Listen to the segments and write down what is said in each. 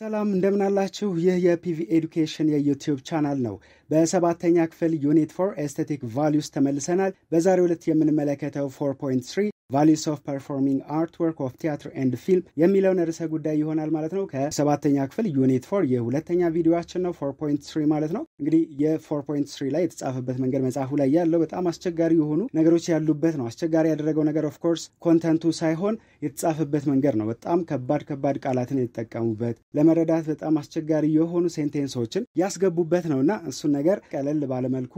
ሰላም እንደምናላችሁ ይህ የፒቪ ኤዱኬሽን የዩቲዩብ ቻናል ነው በሰባተኛ ክፍል ዩኒት 4 ኤስቴቲክ ቫልዩስ ተመልሰናል በዛሬው ዕለት የምንመለከተው 4.3 ቫልዩስ ኦፍ ፐርፎርሚንግ አርት ወርክ ኦፍ ቲያትር ኤንድ ፊልም የሚለውን ርዕሰ ጉዳይ ይሆናል ማለት ነው ከሰባተኛ ክፍል ዩኒት 4 የሁለተኛ ቪዲዮአችን ነው 4.3 ማለት ነው እንግዲህ የ4.3 ላይ የተጻፈበት መንገድ መጻፉ ላይ ያለው በጣም አስቸጋሪ የሆኑ ነገሮች ያሉበት ነው አስቸጋሪ ያደረገው ነገር ኦፍ ኮርስ ኮንተንቱ ሳይሆን የተጻፈበት መንገድ ነው በጣም ከባድ ቃላትን የተጠቀሙበት ለመረዳት በጣም አስቸጋሪ የሆኑ ሴንቴንሶችን ያስገቡበት ነውና እሱ ነገር ቀለል ባለ መልኩ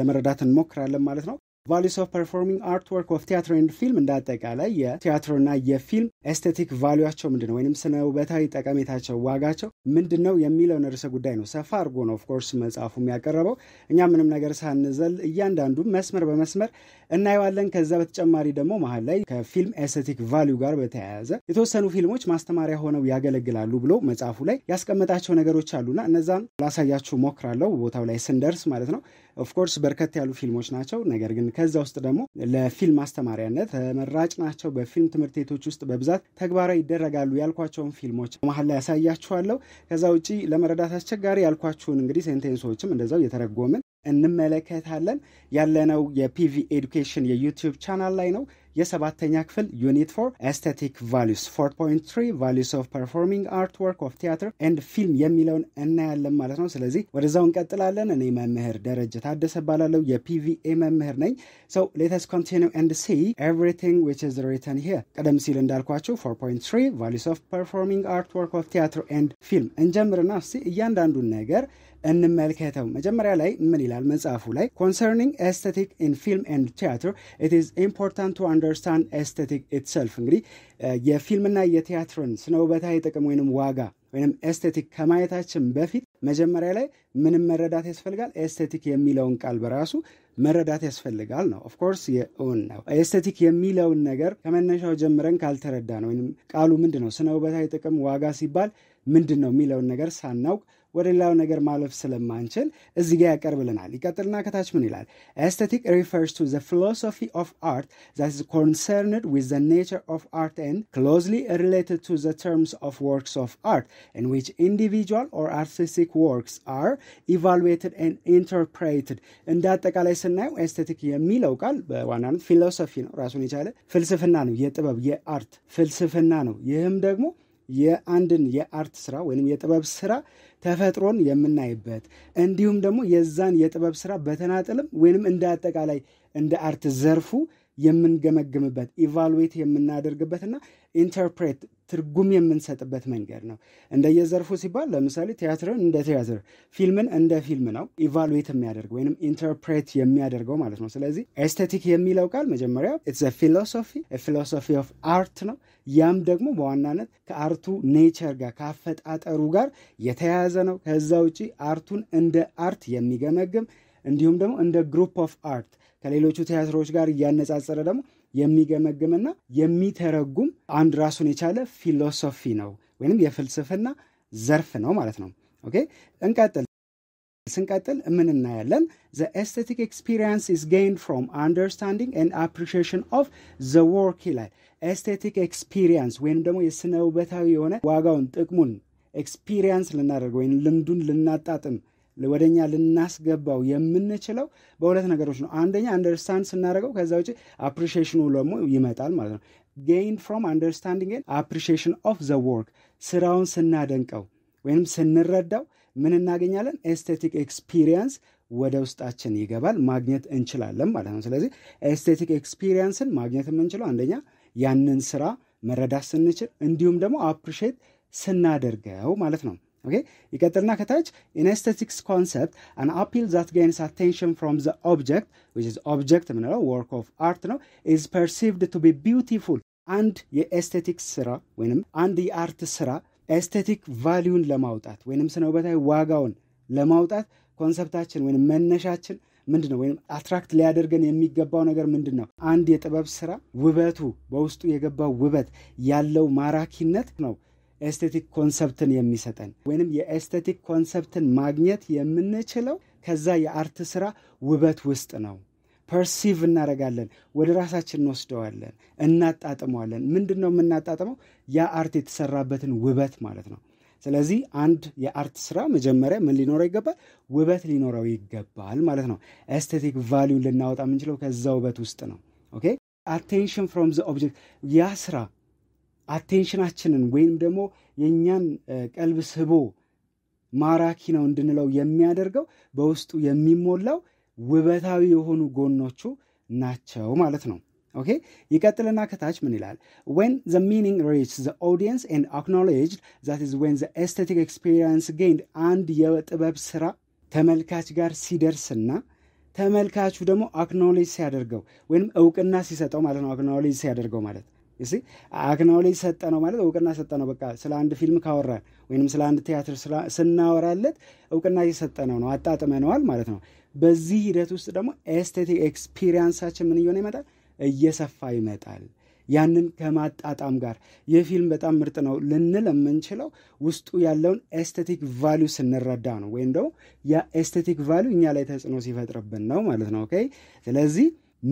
ለመረዳት እንሞክራለን ማለት ነው values of performing art work of theater and film እንዳጠቃላይ የቲያትርና የፊልም aesthetic valueቸው ምንድነው ወይንም ስነውበታዊ ጠቀሜታቸው ዋጋቸው ምንድነው የሚለው ነርሰ ጉዳይ ነው ሰፋ አርጎ ነው of course መጻፉም ያቀረበው እኛ ምንም ነገር ሳንዘል እያንዳንዱ መስመር በመስመር እናይዋለን ከዛ በተጨማሪ ደግሞ መሃል ላይ ከፊልም aesthetic value ጋር በተያያዘ የተወሰኑ ፊልሞች ማስተማሪያ ሆነው ያገለግላሉ ብሎ መጻፉ ላይ ያስቀመጣቸው ነገሮች አሉና እነዛን ላሳያችሁ ሞክራለሁ ቦታው ላይ ስንደርስ ማለት ነው of course በርከት ያሉ ፊልሞች ናቸው ነገር ግን ከዛ ውስጥ ደግሞ ለፊልም ማስተማሪያነት ተመራጭ ናቸው በፊልም ትምህርቶች ውስጥ በብዛት ተግባራዊ ይደረጋሉ ያልኳቸውን ፊልሞች መሐል ያሳያችኋለሁ ከዛው እጪ ለመረዳት አስቸጋሪ ያልኳችሁን እንግዲህ ሴንቴንሶችም እንደዛው የተረጎመን እንመለከታለን ያለነው የፒቪ ኤዱኬሽን የዩቲዩብ ቻናል ላይ ነው የሰባተኛ ክፍል ዩኒት 4 aesthetic values 4.3 values of performing art work of theater and film የሚለውን እናያለን ማለት ነው ስለዚህ ወደዛው እንቀጥላለን እኔ መምህር ደረጀ ታደሰ ባላለው የፒቪኤ መምህር ነኝ so let us continue and see everything which is written here ቀደም ሲል እንዳልኳችሁ 4.3 values of performing art work of theater and film እንጀምርና እስቲ እያንዳንዱን ነገር እንመልከተው መጀመሪያ ላይ ምን ይላል መጽሐፉ ላይ concerning aesthetic in film and theater it is important to understand aesthetic itself እንግዲህ የፊልምና የቲያትርን ስነውበታዊ ጥቅም ወይንም ዋጋ ወይንም aesthetic ከማየታችን በፊት መጀመሪያ ላይ ምን መረዳት ያስፈልጋል aesthetic የሚለውን ቃል በራሱ መረዳት ያስፈልጋል ነው of course የኦን ነው aesthetic የሚለውን ነገር ከመነሻው ጀምረን ካልተረዳ ነው ወይንም ቃሉ ምንድነው ስነውበታዊ ጥቅም ዋጋ ሲባል ምንድነው የሚለውን ነገር ሳናውቅ ወደላው ነገር ማለፍ ስለማንችል እዚ ጋር ያቀርብልናል ይቀጥልና ከታች ምን ይላል aesthetic refers to the philosophy of art that is concerned with the nature of art and closely related to the terms of works of art in which individual or artistic works are evaluated and interpreted እንዳጠቃላይ ስናየው aesthetic የሚለው ቃል በዋናነት philosophy ነው ራሱን ይቻለ ፍልስፍና ነው የጥበብ የአርት ፍልስፍና ነው ይሄም ደግሞ የአንድን የአርት ስራ ወይንም የጥበብ ስራ ተፈጥሮን የምናይበት እንዲሁም ደግሞ የዛን የጥበብ ስራ በተናጠለም ወይንም እንደ አጠቃላይ እንደ አርት ዘርፉ የምንገመግምበት ኢቫሉዌት የምናደርግበትና ኢንተርፕሬት ትርጉም የምንሰጥበት መንገድ ነው እንደየዘርፉ ሲባል ለምሳሌ ቲያትርን እንደ ቲያትር ፊልምን እንደ ፊልም ነው ኢቫሉዌት የሚያደርገው ወይንም ኢንተርፕሬት የሚያደርገው ማለት ነው ስለዚህ aesthetic የሚለው ቃል መጀመሪያ it's a philosophy of art ነው ያም ደግሞ በዋናነት ከአርቱ ኔቸር ጋር ካፈጣጠሩ ጋር የተያያዘ ነው ከዛው እጪ አርቱን እንደ አርት የሚገመግም እንዲሁም ደግሞ እንደ ግሩፕ ኦፍ አርት ከሌሎቹ ቲያትሮች ጋር ያነጻጸረ ደግሞ የሚገመግምና የሚተረጉም አንድ ራሱን የቻለ ፊሎሶፊ ነው ወይንም የፍልስፍና ዘርፍ ነው ማለት ነው ኦኬ እንቀጥል እናያለን the aesthetic experience is gained from understanding and appreciation of the work ይላል aesthetic experience ወይንም ደግሞ የስነውበታዊ የሆነ ዋጋውን ጥቅሙን experience ልናደርገው ወይንም ልምዱን ልናጣጥም ለወደኛ ልናስገባው የምንችለው በሁለት ነገሮች ነው አንደኛ understand ስናደርገው ከዛው እጪ appreciation ለሞ ይመጣል ማለት ነው gained from understanding and appreciation of the work ስራውን ስናደንቀው ወይንም ስንረዳው ምን እናገኛለን aesthetic experience ወደ ውስጣችን ይገባል ማግኘት እንችላለን ማለት ነው ስለዚህ aesthetic experienceን ማግኘት የምንችለው አንደኛ ያንን ስራ መረዳት ስንችል እንዲሁም ደግሞ appreciate ስናደርገው ማለት ነው Okay, ይቀጥልና ከታች in aesthetics concept an appeal that gains attention from the object which is object ምንለው work of art ነው is perceived to be beautiful and የaesthetics ስራ ወይንም አንድ የአርት ስራ aesthetic value-ን ለማውጣት ወይንም ስነውበታዊ ዋጋውን ለማውጣት ኮንሰፕታችን ወይንም መነሻችን ምንድነው ወይንም አትራክት ሊያደርገን የሚገባው ነገር ምንድነው አንድ የጥበብ ስራ ውበቱ በውስጡ የገባው ውበት ያለው ማራኪነት ነው aesthetic conceptን የሚሰጠን ወይንም የaesthetic conceptን ማግኘት የምንችለው ከዛ የአርት ስራ ውበት ውስጥ ነው perceive እናረጋለን ወደ ራሳችን እንወስደዋለን እናጣጥመዋለን ምንድነው እናጣጥመው ያ አርት የተሰራበትን ውበት ማለት ነው ስለዚህ አንድ የአርት ስራ መጀመሪያ ምን ሊኖረው ይገባል ውበት ሊኖረው ይገባል ማለት ነው aesthetic value ልናወጣ ምንችለው ከዛው ውበት ውስጥ ነው okay attention from the object ያ ስራ አቴንሽናችንን ወይንም ደግሞ የኛን ቀልብ ስቦ ማራኪ ነው እንድንለው የሚያደርገው በውስጡ የሚሞላው ውበታዊ የሆኑ ጎኖቹ ናቸው ማለት ነው Okay, ይቀጥልና ከታች ምን ይላል when the meaning reached the audience and acknowledged that is when the aesthetic experience gained and የጥበብ ስራ ተመልካች ጋር ሲደርስና ተመልካቹ ደግሞ acknowledge ሲያደርገው ወይንም ዕውቅና ሲሰጠው ማለት ነው acknowledge ሲያደርገው ማለት you see acknowledge ሰጠነው ማለት ዕውቅና ሰጠነው በቃ ስለ አንድ ፊልም ካወራን ወይንም ስለ አንድ ቲያትር ስናወራለት ዕውቅና ይሰጠነው ነው አጣጥመነዋል ማለት ነው በዚህ ሂደት ውስጥ ደግሞ aesthetic experienceአችን ምን ይሆነ ይመጣል እየሰፋ ይመጣል ያንን ከማጣጣም ጋር የፊልም በጣም ምርጥ ነው ለነለም እንችለው ውስጡ ያለውን aesthetic value ስንረዳ ነው ወይ እንደው ያ aesthetic value እኛ ላይ ተጽኖ ሲፈጥርብን ነው ማለት ነው ኦኬ ስለዚህ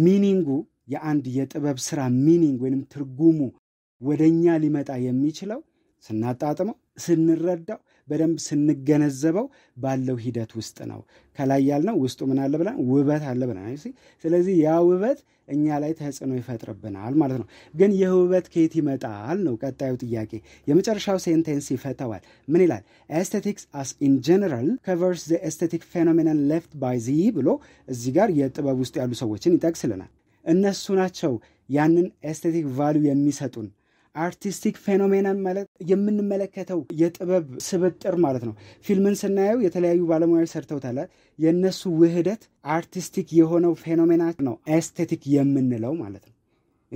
ሚኒንጉ ያ አንድ የጥበብ ስራ ሚኒንግ ወይንም ትርጉሙ ወደኛ ሊመጣ የሚችለው ስናጣጣመው ስንረዳው በደንብ ስንገነዘበው ባለው ሂደት ውስጥ ነው ከላይ ያልነው ውስጡ ምን አለ ብለን ውበት አለ ብለን አይሲ ስለዚህ ያ ውበት እኛ ላይ ተጽኖ ይፈጥርብናል ማለት ነው ግን የውበት ከየት ይመጣል ነው ቀጣዩ ጥያቄ የመጨረሻው ሴንተንስ ይፈታዋል ምን ይላል aesthetics as in general covers the aesthetic phenomenon left by the ብሎ እዚህ ጋር የጥበብ ውስጥ ያሉ ሰዎችን ይጠቅስልናል እነሱ ናቸው ያንን aesthetic value የሚሰጡን artistic phenomenon ማለት የምንመለከተው የጥበብ ስብጥር ማለት ነው ፊልምን ስናየው የተለያዩ ባለሙያዎች ሰርተውታል የነሱ ውህደት artistic የሆነው phenomenon ነው aesthetic የምንለው ማለት ነው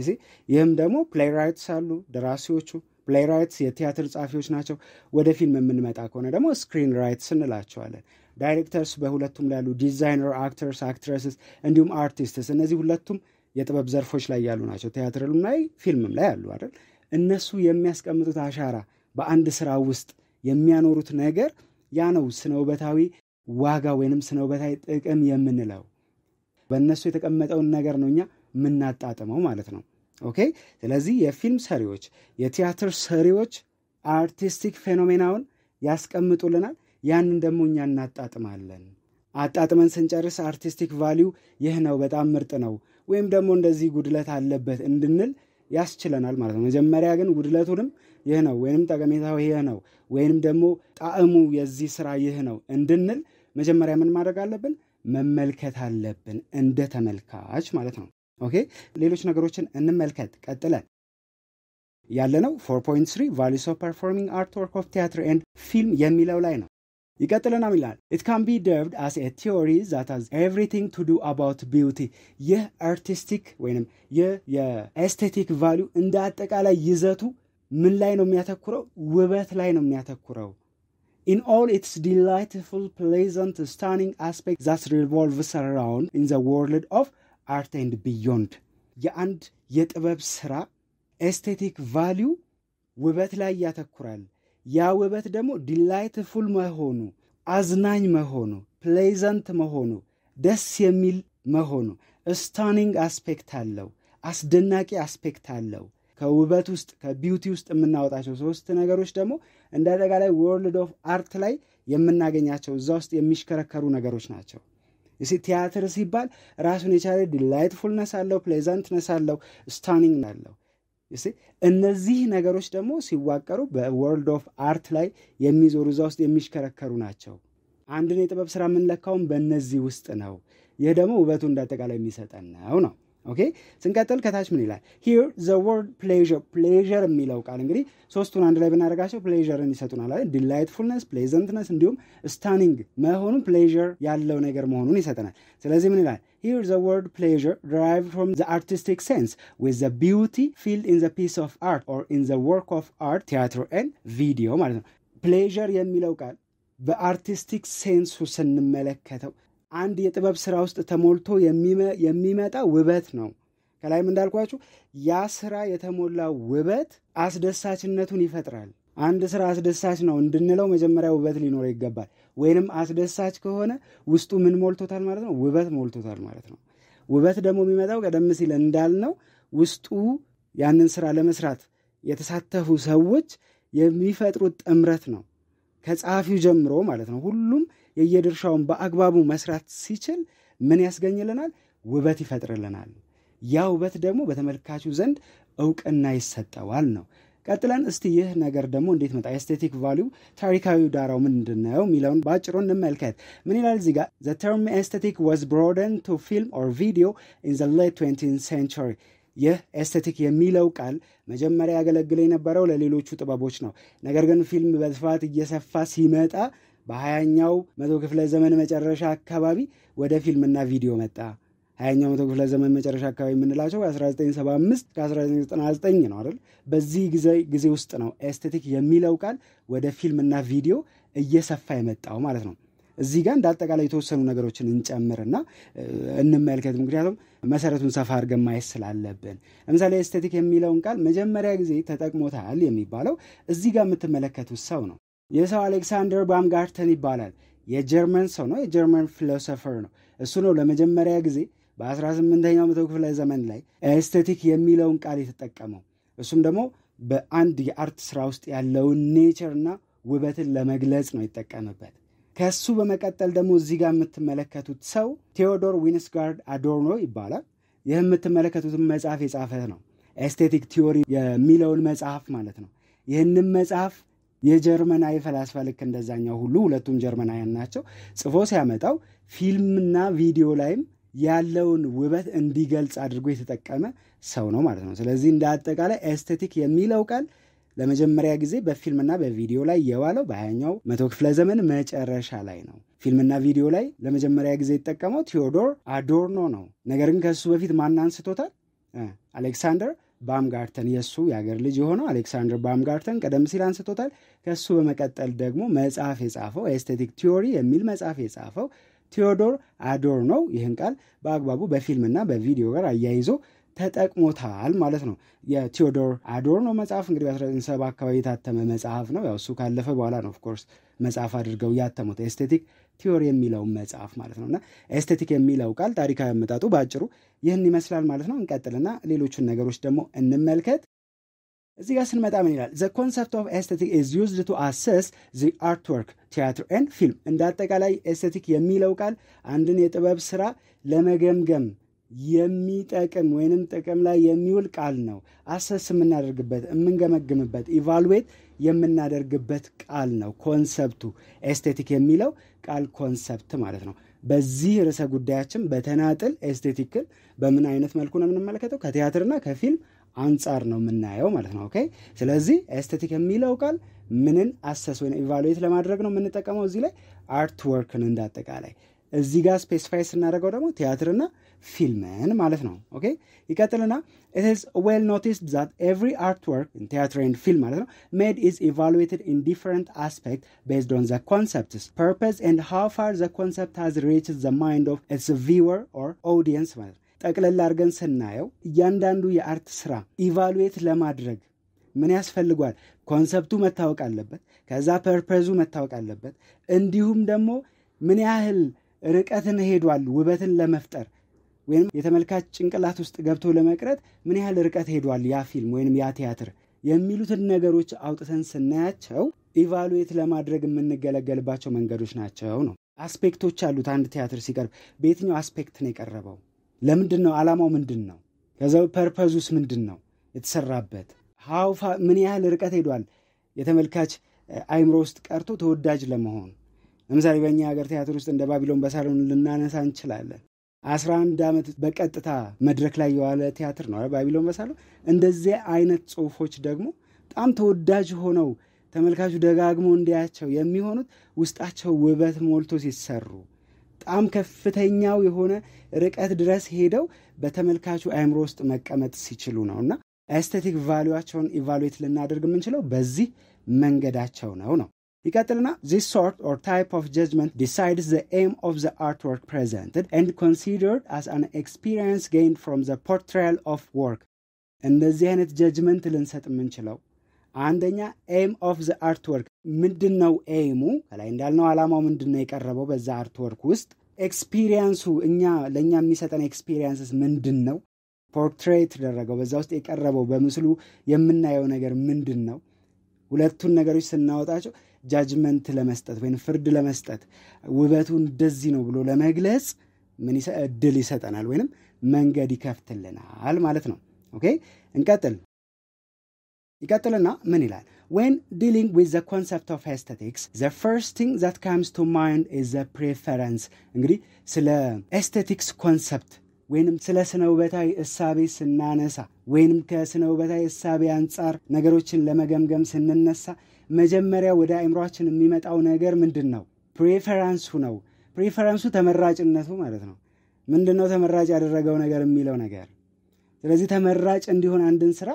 እዚህ ይሄም ደግሞ playwrights አሉ ደራሲዎቹ playwrights የቲያትር ጻፊዎች ናቸው ወደ ፊልም የምንመጣ ከሆነ ደግሞ screenwrights እንላቸዋለን directors በሁለቱም ላይ ያሉ designer actors actresses እንዲሁም artists እነዚህ ሁለቱም የጥበብ ዘርፎች ላይ ያሉ ናቸው ቲያትርም ላይ ፊልምም ላይ ያሉ አይደል እነሱ የሚያስቀምጡት አሻራ በአንድ ስራ ውስጥ የሚያኖሩት ነገር ያ ነው ስነውበታዊ ዋጋ ወይንም ስነውበታዊ ጥቅም የምንለው በእነሱ የተቀመጠው ነገር ነውኛ ምናጣጣመው ማለት ነው ኦኬ ስለዚህ የፊልም ሰሪዎች የቲያትር ሰሪዎች አርቲስቲክ ፌኖሜናውን ያስቀምጡልናል ያንን ደግሞ እኛ እናጣጣማለን አጣጣመን ስንጨርስ አርቲስቲክ ቫልዩ ይህ ነው በጣም ምርጥ ነው ወይም ደግሞ እንደዚህ ጉድለት አለበት እንድንል ያስችለናል ማለት ነው መጀመሪያ ግን ጉድለቱንም ይሄ ነው ወይንም ተገሜታው ይሄ ነው ወይንም ደግሞ ጣዕሙ የዚህ ስራ ይሄ ነው እንድንል መጀመሪያ ምን ማድረግ አለብን መመልከት አለብን እንደ ተመልካች ማለት ነው ኦኬ ሌሎች ነገሮችን እንመልከት ቀጥለን ያለነው 4.3 values of performing art work of theater and film የሚለው ላይ ነው ይቀጥለና ይላል it can be dubbed as a theory that has everything to do about beauty ይህ artistic ወይንም የaesthetic value እንደ አጠቃላይ ይዘቱ ምን ላይ ነው የሚያተኩረው ውበት ላይ ነው የሚያተኩረው in all its delightful pleasant stunning aspects that revolves around in the world of art and beyond የአንድ የጥበብ ስራ aesthetic value ውበት ላይ ያተኩራል ያ ውበት ደግሞ delightful መሆኑ አዝናኝ መሆኑ pleasant መሆኑ ደስ የሚል መሆኑ stunning aspect አለው አስደናቂ aspect አለው ከውበት ውስጥ ከቢዩቲ ውስጥ የምናወጣቸው ሶስት ነገሮች ደግሞ እንደተጋላይ world of art ላይ የምናገኛቸው እዛ ውስጥ የሚሽከረከሩ ነገሮች ናቸው እዚህ ቲያትር ሲባል ራሱን የቻለ delightfulness አለው pleasantness አለው stunning አለው እሺ እነዚህ ነገሮች ደግሞ ሲዋቀሩ በworld of art ላይ የሚዞሩ ዛውስት የሚሽከረከሩ ናቸው አንድ የጥበብ ስራ ምን ለካውን በእነዚህ ውስጥ ነው ይሄ ደግሞ ውበቱ እንዳጠቃላይ የሚሰጠናው ነው ኦኬ ስንቀጥል ከታች ምን ይላል here the word pleasure የሚለው ቃል እንግዲህ ሶስቱን አንድ ላይ ብናደርጋቸው pleasureን ይሰጡናል አይደል delightfulness pleasantness እንዲሁም stunning መሆኑ pleasure ያለው ነገር መሆኑን ይሰጠናል ስለዚህ ምን ይላል here the word pleasure derived from the artistic sense with the beauty filled in the piece of art or in the work of art theater and video ማለት ነው pleasure የሚለው ቃል በአርቲስቲክ ሴንስ ስንመለከተው አንድ የጥበብ ስራ ውስጥ ተሞልቶ የሚመጣ ውበት ነው ከላይ ምን እንዳልኳችሁ ያ ስራ የተሞላ ውበት አስደሳችነቱን ይፈጥራል አንድ ስራ አስደሳች ነው እንድንለው መጀመሪያ ውበት ሊኖር ይገባል ወይንም አስደሳች ከሆነ ውስጡ ምን ሞልቶታል ማለት ነው ውበት ሞልቶታል ማለት ነው ውበት ደግሞ የሚመጣው ቀደም ሲል እንዳልነው ውስጡ ያንን ስራ ለመስራት የተሳተፉ ሰዎች የሚፈጥሩት ጥምረት ነው ከጻፊው ጀምሮ ማለት ነው ሁሉም የየድርሻውን በአግባቡ መስራት ሲችል ምን ያስገኝልናል ውበት ይፈጥርልናል ያ ውበት ደግሞ በተመልካቹ ዘንድ ዕውቅና ይሰጣዋል ነው ቀጥለን እስቲ ይህ ነገር ደግሞ እንዴት መጣ ኤስቴቲክ ቫልዩ ታሪካዊ ዳራው ምንድነው ሚላውን ባጭሩ እንመልከት ምን ይላል እዚህ ጋር the term aesthetic was broadened to film or video in the late 20th century ያ ኤስቴቲክ የሚለው ቃል መጀመሪያ ያገለግለ የነበረው ለሌሎቹ ጥበቦች ነው ነገር ግን ፊልም በስፋት እየሰፋ ሲመጣ በ20ኛው መቶ ክፍለ ዘመን መጨረሻ አካባቢ ወደ ፊልምና ቪዲዮ መጣ 20ኛው መቶ ክፍለ ዘመን መጨረሻ አካባቢ ምንላቸው 1975 እስከ 1999 ነው አይደል በዚህ ጊዜ ውስጥ ነው ኤስቴቲክ የሚለው ቃል ወደ ፊልምና ቪዲዮ እየሰፋ የመጣው ማለት ነው እዚህ ጋር እንዳጠቃላይ የተወሰኑ ነገሮችን እንጨምርና እንመልከት ምክንያቱም መሰረቱን ሰፋ አድርገን ማየት ስላለብን ለምሳሌ ኤስቴቲክ የሚለውን ቃል መጀመሪያ ጊዜ ተጠቅሞታል የሚባለው እዚህ ጋር የምትመለከቱት ሰው ነው የሰው አሌክሳንደር ባምጋርተን ይባላል የጀርመን ሰው ነው የጀርመን ፊሎሶፈር ነው እሱ ነው ለመጀመሪያ ጊዜ በ18ኛው መቶ ክፍለ ዘመን ላይ ኤስቴቲክ የሚለውን ቃል የተጠቀመው እሱም ደግሞ በአንድ የአርት ስራ ውስጥ ያለው ኔቸርና ውበትን ለመግለጽ ነው የተጠቀመበት ከሱ በመቀጠል ደግሞ እዚህ ጋር የምትመለከቱት ሰው ቴዎዶር ዊንስጋርድ አዶርኖ ይባላል የምትመለከቱት መጽሐፍ የጻፈ ነው ኤስቴቲክ ቲዮሪ የሚለውን መጽሐፍ ማለት ነው ይሄንን መጽሐፍ የጀርመናዊ ፈላስፋ ልክ እንደዛኛው ሁሉ ሁለቱም ጀርመናውያን ናቸው ጽፎ ሲያመጣው ፊልምና ቪዲዮ ላይም ያለውን ውበት እንዲገልጽ አድርጎ የተጠቀመ ሰው ነው ማለት ነው ስለዚህ እንደ አጠቃላይ ኤስቴቲክ የሚለው ቃል ለመጀመሪያ ጊዜ በፊልምና በቪዲዮ ላይ የዋለው በ20ኛው መቶ ክፍለ ዘመን መጨረሻ ላይ ነው ፊልምና ቪዲዮ ላይ ለመጀመሪያ ጊዜ የተጠቀመው ቴዎዶር አዶርኖ ነው ነገር ግን ከሱ በፊት ማናን ስቶታል አሌክሳንደር ባምጋርተን የሱ ያገር ልጅ ሆኖ አሌክሳንደር ባምጋርተን ቀደም ሲል አንስቶታል ከሱ በመቀጠል ደግሞ መጽሐፍ የጻፈው ኤስቴቲክ ቲዮሪ የሚል መጽሐፍ የጻፈው ቴዎዶር አዶርኖ ይህን ቃል በአግባቡ በፊልምና በቪዲዮ ጋር አያይዞ ተጠቅሞታል ማለት ነው የቴዎዶር አዶርኖ መጽሐፍ እንግዲህ በ1970 አካባቢ የታተመ መጽሐፍ ነው ያው እሱ ካለፈ በኋላ ነው ኦፍ ኮርስ መጽሐፍ አድርገው ያተሙት ኤስቴቲክ ቲዮሪ የሚለው መጽሐፍ ማለት ነውና ኤስቴቲክ የሚለው ቃል ታሪካዊ አመጣጡ ባጭሩ ይሄን ይመስላል ማለት ነው እንቀጥልና ሌሎችን ነገሮች ደግሞ እንመልከት እዚህ ጋር ስንመጣ ምን ይላል the concept of aesthetic is used to assess the artwork theater and film እንዳጠቃላይ ኤስቴቲክ የሚለው ቃል አንድን የጥበብ ስራ ለመገምገም የሚጠቅም ወይንም ተቀም ላይ የሚውል ቃል ነው አሰስ ምናደርግበት ምንገመግምበት ኢቫሉዌት የምናደርግበት ቃል ነው ኮንሰፕቱ ኤስቴቲክ የሚለው ቃል ኮንሰፕት ማለት ነው በዚህ ርዕሰ ጉዳያችን በተናጥል ኤስቴቲክን በምን አይነት መልኩ ነው ምንመለከተው ከቲያትርና ከፊልም አንጻር ነው ምናየው ማለት ነው ኦኬ ስለዚህ ኤስቴቲክ የሚለው ቃል ምንን አሰስ ወይንም ኢቫሉዌት ለማድረግ ነው ምንጠቀመው እዚህ ላይ አርት ወርክን እንዳጠቃላይ እዚህ ጋር ስፔሲፋይ ስናደርገው ደግሞ ቲያትርና ፊልምን ማለት ነው ኦኬ ይቀጥልና it is well noticed that every artwork in theater and film ማለት ነው made is evaluated in different aspects based on the concept's purpose and how far the concept has reached the mind of its viewer or audience ማለት ነው ጠቅለል አድርገን ስናየው እያንዳንዱ የአርት ስራ ኢቫሉዌት ለማድረግ ምን ያስፈልጋል ኮንሰፕቱ መታወቅ አለበት ከዛ ፐርፐዙ መታወቅ አለበት እንዲሁም ደግሞ ምን ያህል ርቀትን ሄዷል ውበትን ለመፍጠር ወይንም የተመልካች ጭንቅላት ውስጥ ገብቶ ለመቅረት ምን ያህል ርቀት ሄዷል ያ ፊልም ወይንም ያ ቲያትር የሚሉትን ነገሮች አውጥተን ስናያቸው ኢቫሉዌት ለማድረግ የምንገለገልባቸው መንገዶች ናቸው ነው አስፔክቶች አሉት አንድ ቲያትር ሲቀርብ በየትኛው አስፔክት ነው የቀረበው ለምንድነው አላማው ምንድነው ከዛው ፐርፐዙስ ምንድነው የተሰራበት how far ምን ያህል ርቀት ሄዷል የተመልካች አይምሮ ውስጥ ቀርቶ ተወዳጅ ለመሆን ለምሳሌ በእኛ ሀገር ቲያትር ውስጥ እንደ ባቢሎን በሳሎን ልናነሳ እንችላለን 11 አመት በቀጥታ መድረክ ላይ ያለ ቲያትር ነው ባቢሎን በሳሎን እንደዚህ አይነት ጽሁፎች ደግሞ ጣም ተወዳጅ ሆነው ተመልካቹ ደጋግሞ እንዲያቸው የሚሆኑት ውስጣቸው ውበት ሞልቶ ሲሰሩ ጣም ከፍተኛው የሆነ ርቀት ድረስ ሄደው በተመልካቹ አይምሮ ውስጥ መቀመጥ ሲችሉ ነውና ኤስቴቲክ ቫልዩአቸውን ኢቫሉዌት ልናደርግ የምንችለው በዚህ መንገዳቸው ነው ይቀጥልና this sort or type of judgment decides the aim of the artwork presented and considered as an experience gained from the portrayal of work እንደዚህ አይነት judgment ልንሰጥ የምንችለው አንደኛ aim of the artwork ምንድነው aimu ከላይ እንዳልነው አላማው ምንድነው የቀረበው በዛ artwork ውስጥ experience እኛ ለኛ የሚሰጠን experiences ምንድነው portray ተደረገው በዛ ውስጥ የቀረበው በምስሉ የምናየው ነገር ምንድነው ሁለቱን ነገሮች ስናወጣቸው judgment ለመስጠት ወይን ፍርድ ለመስጠት ወበቱን እንደዚህ ነው ብሎ ለመግለጽ ምን ይሰደል ይሰጣናል ወይንም መንገድ ይከፍትልናል ማለት ነው ኦኬ እንቀጥል ይቀጥልና ምን ይላል when dealing with the concept of aesthetics the first thing that comes to mind is the preference እንግዲህ ስለ aesthetics concept ወይንም ስለ ስነ ውበታዊ እሳቤ ስናነሳ ወይንም ከስነ ውበታዊ እሳቤ አንፃር ነገሮችን ለመገምገም ስንነሳ መጀመሪያ ወደ አእምሮአችን የሚመጣው ነገር ምንድነው ፕሬፈረንሱ ነው ፕሬፈረንሱ ተመራጭነቱ ማለት ነው ምንድነው ተመራጭ ያደረገው ነገር የሚለው ነገር ስለዚህ ተመራጭ እንዲሆን አንድን ስራ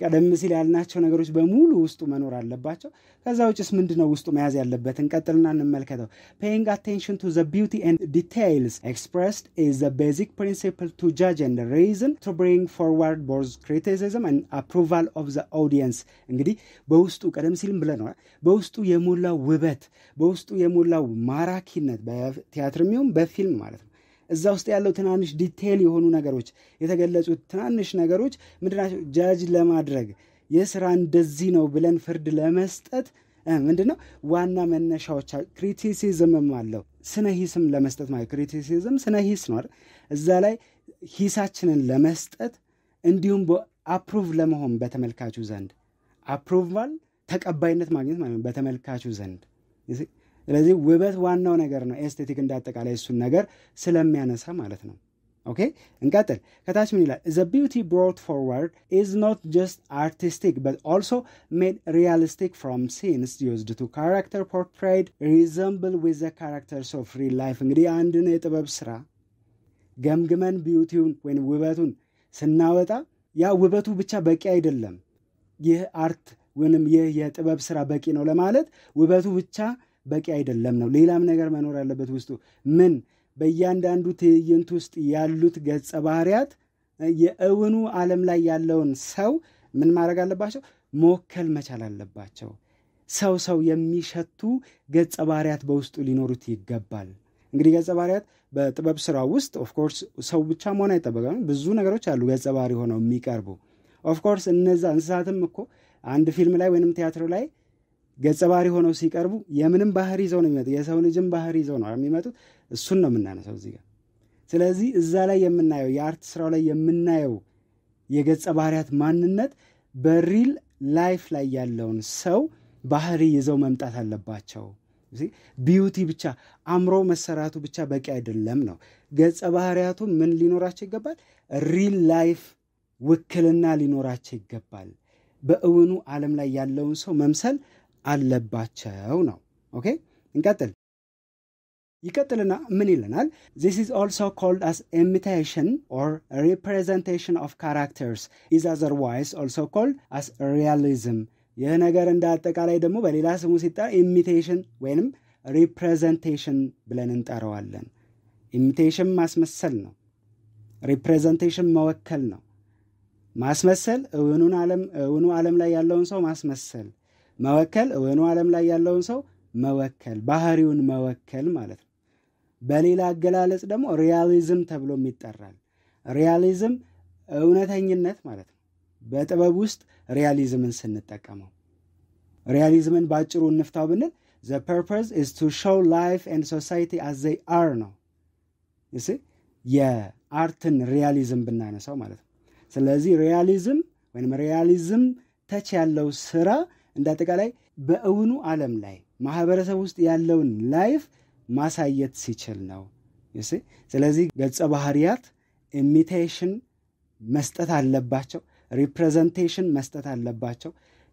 ቀደም ሲል ያልናቸው ነገሮች በሙሉ ውስጡ መኖር አለባቸው ከዛው ጭስ ምንድነው ውስጡ መያዝ ያለበት እንቀጥልና እንመልከተው paying attention to the beauty and details expressed is the basic principle to judge and reason to bring forward both criticism and approval of the audience እንግዲህ በውስጡ ቀደም ሲልም ብለናል በውስጡ የሞላው ውበት በውስጡ የሞላው ማራኪነት በቲያትርም ይሁን በፊልም ማለት ነው እዛ ውስጥ ያለው ትናንሽ ዲቴል የሆኑ ነገሮች የተገለጹት ትናንሽ ነገሮች ምንድነው ጃጅ ለማድረግ የሥራ እንደዚህ ነው ብለን ፍርድ ለመስጠት ምንድነው ዋና መነሻዎች ክሪቲሲዝምም አለው ስነሂስም ለመስጠት ማለት ክሪቲሲዝም ስነሂስ ነው እዛ ላይ ሂሳችንን ለመስጠት እንዲሁም አፕሩቭ ለመሆን በተመልካቹ ዘንድ አፕሩቫል ተቀባይነት ማግኘት ማለት በተመልካቹ ዘንድ ስለዚህ ውበት ዋናው ነገር ነው ኤስቴቲክ እንዳጠቃላይ እሱ ነገር ስለሚያነሳ ማለት ነው ኦኬ እንቀጥል ከታች ምን ይላል the beauty brought forward is not just artistic but also made realistic from scenes used to character portrayed resemble with the characters of real life እንግዲህ አንድን የጥበብ ስራ ገምግመን ቢዩቲውን ወይንም ውበቱን ስናወጣ ያ ውበቱ ብቻ በቂ አይደለም ይህ አርት ወይንም ይህ የጥበብ ስራ በቂ ነው ለማለት ውበቱ ብቻ በቂ አይደለም ነው ሌላም ነገር መኖር ያለበት ውስጡ ምን በእያንዳንዱ ትዕይንት ውስጥ ያሉት ገጸ ባህሪያት የእውኑ ዓለም ላይ ያለውን ሰው ምን ማድረግ አለባቸው መወከል መቻል አለባቸው ሰው የሚሸቱ ገጸ ባህሪያት በውስጡ ሊኖሩት ይገባል እንግዲህ ገጸ ባህሪያት በጥበብ ስራ ውስጥ of course ሰው ብቻ መሆን አይጠበቅም ብዙ ነገሮች አሉ ገጸ ባህሪ ሆነው የሚቀርቡ of course እነዛ እንስሳትም እኮ አንድ ፊልም ላይ ወይንም ቲያትር ላይ ገጸ ባህሪ ሆነው ሲቀርቡ የምንም ባህሪ ይዘው ነው የሚመጡት የሰው ልጅም ባህሪ ይዘው ነው የሚመጡት እሱን ነው እናነሳው እዚህ ጋር ስለዚህ እዛ ላይ የምናየው የአርት ስራው ላይ የምናየው የገጸ ባህሪያት ማንነት በሪል ላይፍ ላይ ያለውን ሰው ባህሪ ይዘው መምጣት አለባቸው እዚህ ቢዩቲ ብቻ አምሮ መሰራቱ ብቻ በቂ አይደለም ነው ገጸ ባህሪያቱ ምን ሊኖራቸው ይገባል ሪል ላይፍ ወክልና ሊኖራቸው ይገባል በእውኑ ዓለም ላይ ያለውን ሰው መምሰል አለባቸው ነው ኦኬ እንቀጥል ይቀጥልና ምን ይለናል this is also called as imitation or representation of characters is otherwise also called as realism ይህ ነገር እንዳጠቃላይ ደግሞ በሌላ ስሙ ሲጠራ imitation ወይንም representation ብለን እንጠራዋለን imitation ማስመሰል ነው representation መወከል ነው ማስመሰል እውኑ ዓለም ላይ ያለውን ሰው ማስመሰል መወከል ወይኑ ዓለም ላይ ያለውን ሰው መወከል ባህሪውን መወከል ማለት ነው በሌላ አገላለጽ ደግሞ ሪያሊዝም ተብሎ የሚጠራል ሪያሊዝም እውነተኝነት ማለት ነው በጥበብ ውስጥ ሪያሊዝምን ስንጠቀመው ሪያሊዝምን ባጭሩ እንፍታው ብንል the purpose is to show life and society as they are ነው እሺ የአርትን ሪያሊዝም ብናነሳው ማለት ነው ስለዚህ ሪያሊዝም ወይንም ሪያሊዝም ተች ያለው ስራ እንዳጠቃላይ በእውኑ ዓለም ላይ ማህበረሰብ ውስጥ ያለውን ላይፍ ማሳየት ሲችል ነው እሺ ስለዚህ ገጸ ባህሪያት ኢሚቴሽን መስጠት አለባቸው ሪፕሬዘንቴሽን መስጠት አለባቸው